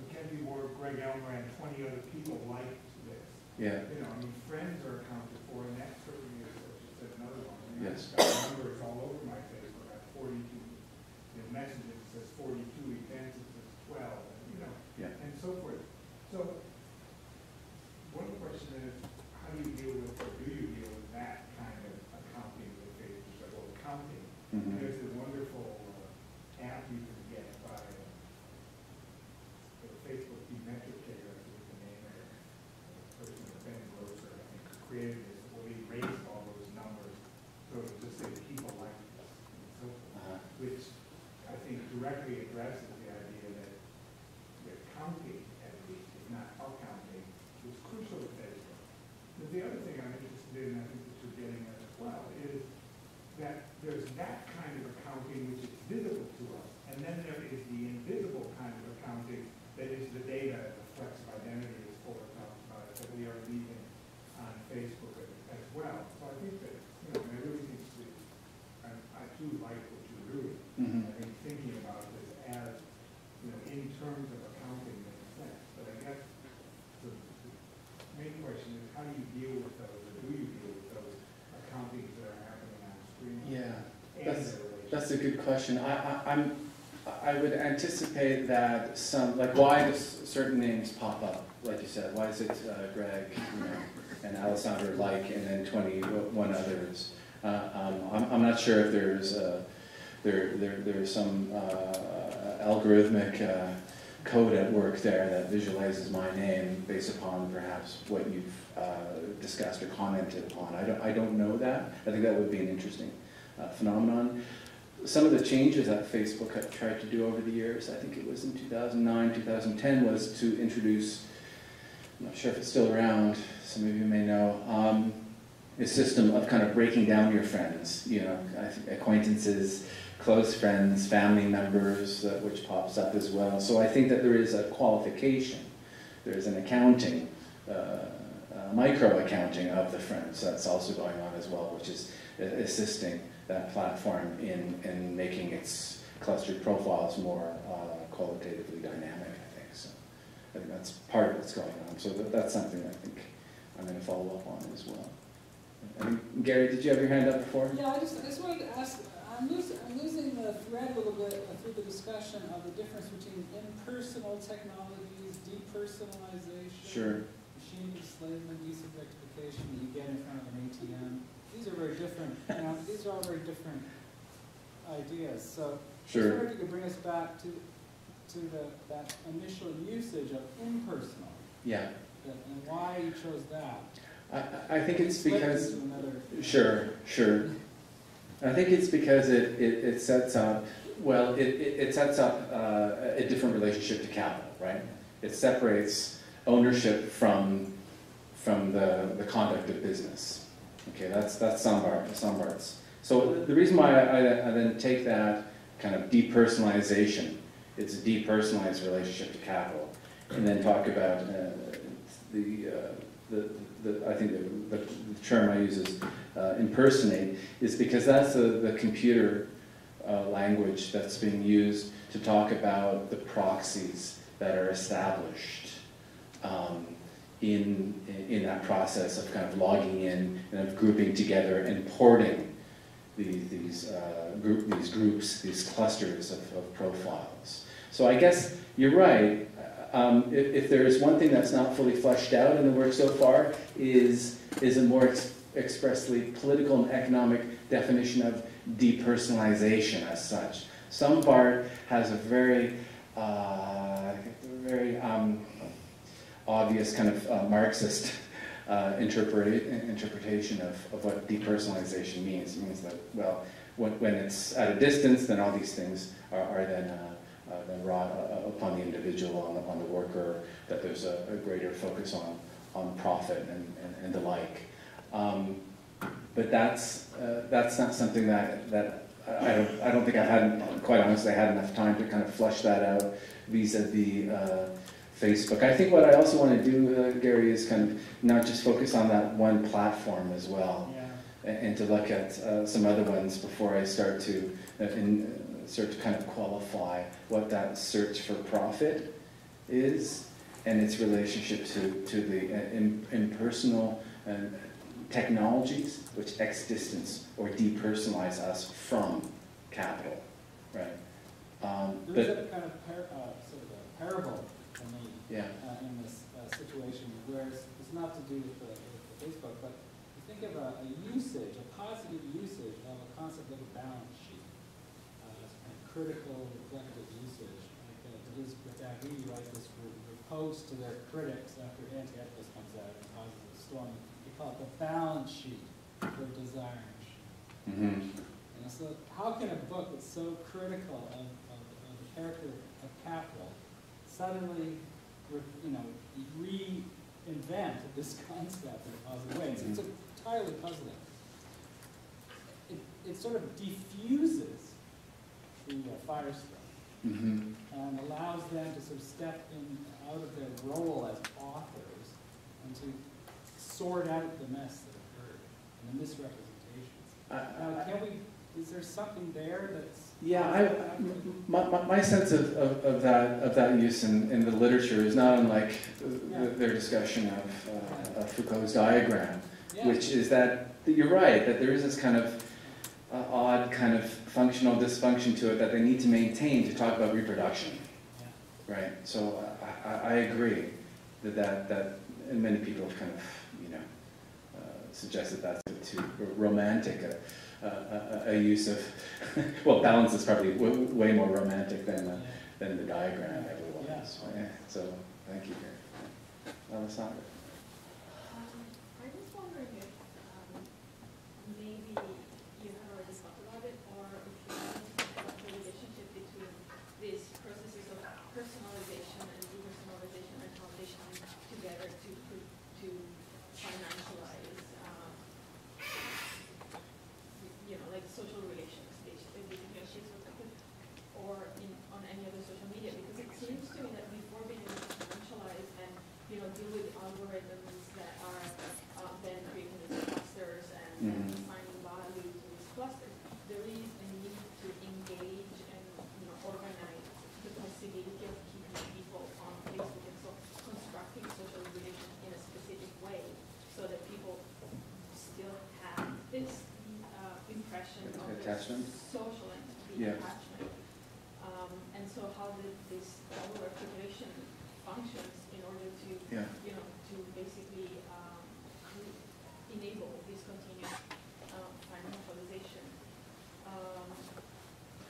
McKenzie Ward, Greg Elmer, and twenty other people liked this. Yeah. You know, I mean, friends are accounted for, and that certainly is just another one. I mean, yes. I've got numbers all over my Facebook. I have forty-two you know, messages, it says forty-two events, it says twelve, and, you know, yeah. and so forth. So, one question is, how do you deal with, or do you deal with that kind of accounting? Mm-hmm. There's a wonderful uh, app you can get by uh, the Facebook demetricator, I think the name of the person, Ben Grosser, I think, who created this, where he raised all those numbers, so it just say people like this, and so forth, uh-huh. which I think directly addresses the idea that the counting, at least, is not all counting, is crucial to Facebook. But the other thing I'm interested in, I think that you're getting at as well, is that there's that kind of accounting which is visible to us, and then there is the invisible kind of accounting that is the data that reflects identity, as Fuller talks about it, that we are leaving on Facebook as well. So I think that, you know, I really think that I, I too like what you're doing. Mm-hmm. I think thinking about this as, you know, in terms of accounting makes sense. But I guess the, the main question is how do you deal with those, or do you deal with those accountings that are happening? Yeah, that's That's a good question. I, I, I'm, I would anticipate that some, like, why do certain names pop up? Like you said, why is it uh, Greg, you know, and Alessandra, like, and then twenty-one others? Uh, um, I'm, I'm not sure if there's a, there there there's some uh, algorithmic uh, code at work there that visualizes my name based upon perhaps what you've uh, discussed or commented upon. I don't I don't know that. I think that would be an interesting uh, phenomenon. Some of the changes that Facebook had tried to do over the years, I think it was in two thousand nine, two thousand ten, was to introduce, I'm not sure if it's still around, some of you may know, um, a system of kind of breaking down your friends, you know, acquaintances, close friends, family members, uh, which pops up as well. So I think that there is a qualification, there is an accounting, uh, uh, micro-accounting of the friends that's also going on as well, which is uh, assisting that platform in, in making its clustered profiles more uh, qualitatively dynamic, I think. So I think that's part of what's going on. So th that's something I think I'm going to follow up on as well. And Gary, did you have your hand up before? Yeah, I just, I just wanted to ask, I'm, lose, I'm losing the thread a little bit through the discussion of the difference between impersonal technologies, depersonalization, sure, machine enslavement, use of rectification that you get in front of an A T M. These are very different. You know, these are all very different ideas. So, sure, I wonder if you could bring us back to to the that initial usage of impersonal. Yeah. That, and why you chose that? I, I think it's because. Sure, sure. I think it's because it it, it sets up well. It it, it sets up uh, a different relationship to capital, right? It separates ownership from from the the conduct of business. Okay, that's that's Sombart, Sombart's. So the reason why I, I, I then take that kind of depersonalization, it's a depersonalized relationship to capital, and then talk about uh, the, uh, the the I think the, the, the term I use is uh, impersonate, is because that's the the computer uh, language that's being used to talk about the proxies that are established. Um, In, in that process of kind of logging in and of grouping together and porting the, these, uh, group, these groups, these clusters of, of profiles. So I guess you're right. Um, if, if there is one thing that's not fully fleshed out in the work so far is, is a more ex expressly political and economic definition of depersonalization as such. Sombart has a very, uh, very, um, obvious kind of uh, Marxist uh, interpret interpretation of, of what depersonalization means. It means that, well, when, when it's at a distance, then all these things are, are then, uh, uh, then wrought uh, upon the individual, on the, on the worker, that there's a, a greater focus on, on profit and, and, and the like. Um, but that's, uh, that's not something that, that I, don't, I don't think I've had, quite honestly, I had enough time to kind of flesh that out vis-a-vis uh, Facebook. I think what I also want to do, uh, Gary, is kind of not just focus on that one platform as well, yeah, and, and to look at uh, some other ones before I start to uh, in, uh, start to kind of qualify what that search for profit is and its relationship to to the uh, in, impersonal uh, technologies, which ex-distance or depersonalize us from capital, right? Um, There's but, a kind of par uh, sort of a parable. Yeah. Uh, in this uh, situation, where it's, it's not to do with, the, with the Facebook, but you think of a, a usage, a positive usage of a concept of a balance sheet, uh, it's kind of critical, reflective usage. Like uh, Elizabeth Agee writes this repose to their critics after Antiochus comes out and causes a storm. They call it the balance sheet for desiring sheet. Mm-hmm. You know, so how can a book that's so critical of, of, of the character of capital suddenly, you know, reinvent this concept in a positive way? It's, it's entirely puzzling. It, it sort of diffuses the uh, firestorm, mm-hmm, and allows them to sort of step in out of their role as authors and to sort out the mess that occurred and the misrepresentations. Uh, uh, can we? Is there something there that's? Yeah, I, my, my, my sense of, of, of that of that use in, in the literature is not unlike yeah. the, their discussion of, uh, of Foucault's diagram, yeah, which is that you're right, that there is this kind of uh, odd kind of functional dysfunction to it that they need to maintain to talk about reproduction, yeah. Right? So I, I, I agree that, that that and many people have kind of you know uh, suggested that's too romantic a, a, a, a use of well balance is probably w way more romantic than the, than the diagram ever was. Yeah. Right? Yeah. So thank you, Alessandra. Social and the attachment. Um, and so how did this double articulation functions in order to, yeah. you know, to basically um, enable this continued um, financialization? Um,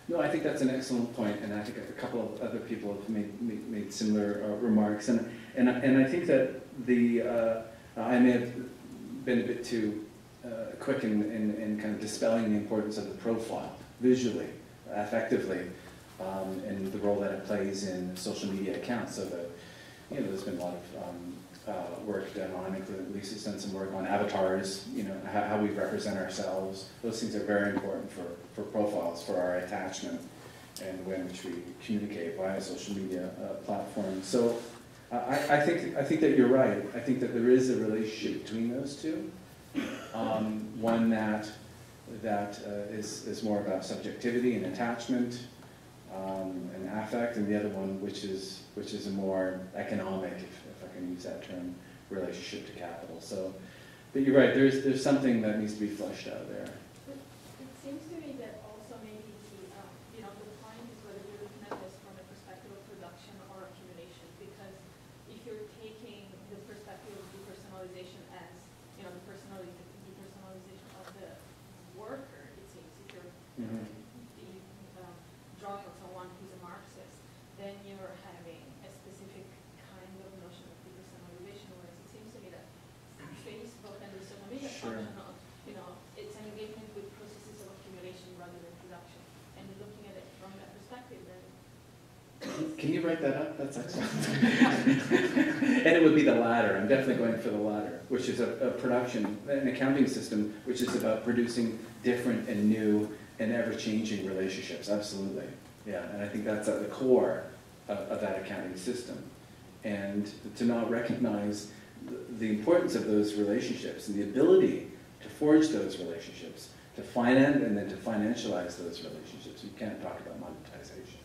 no, I think that's an excellent point, and I think a couple of other people have made, made, made similar uh, remarks. And, and, and I think that the, uh, I may have been a bit too Uh, quick in, in, in kind of dispelling the importance of the profile, visually, affectively, um, and the role that it plays in social media accounts. So that, you know, there's been a lot of um, uh, work done on, including Lisa's done some work on avatars, you know, how, how we represent ourselves. Those things are very important for, for profiles, for our attachment, and the way in which we communicate via social media uh, platforms. So uh, I, I, think, I think that you're right. I think that there is a relationship between those two. Um, one that, that uh, is, is more about subjectivity and attachment um, and affect, and the other one which is, which is a more economic, if, if I can use that term, relationship to capital. So, but you're right, there's, there's something that needs to be fleshed out there. It seems to me that also maybe the, uh, you know, the point is whether you're looking at this from the perspective of production or accumulation, because if you're taking the perspective of depersonalization as, you know, the personality, the personalization of the worker, it seems, if you're mm-hmm. the, uh, drawing on someone who's a Marxist, then you're having a specific kind of notion of the personalization, whereas it seems to me that Facebook and the social media sure. function of, you know, it's an engagement with processes of accumulation rather than production. And you're looking at it from that perspective, then... Can you write that up? That's excellent. And it would be the latter. I'm definitely going for the latter, which is a, a production, an accounting system, which is about producing different and new and ever-changing relationships. Absolutely. Yeah, and I think that's at the core of, of that accounting system. And to not recognize the importance of those relationships and the ability to forge those relationships, to finance and then to financialize those relationships. You can't talk about monetization.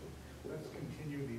Let's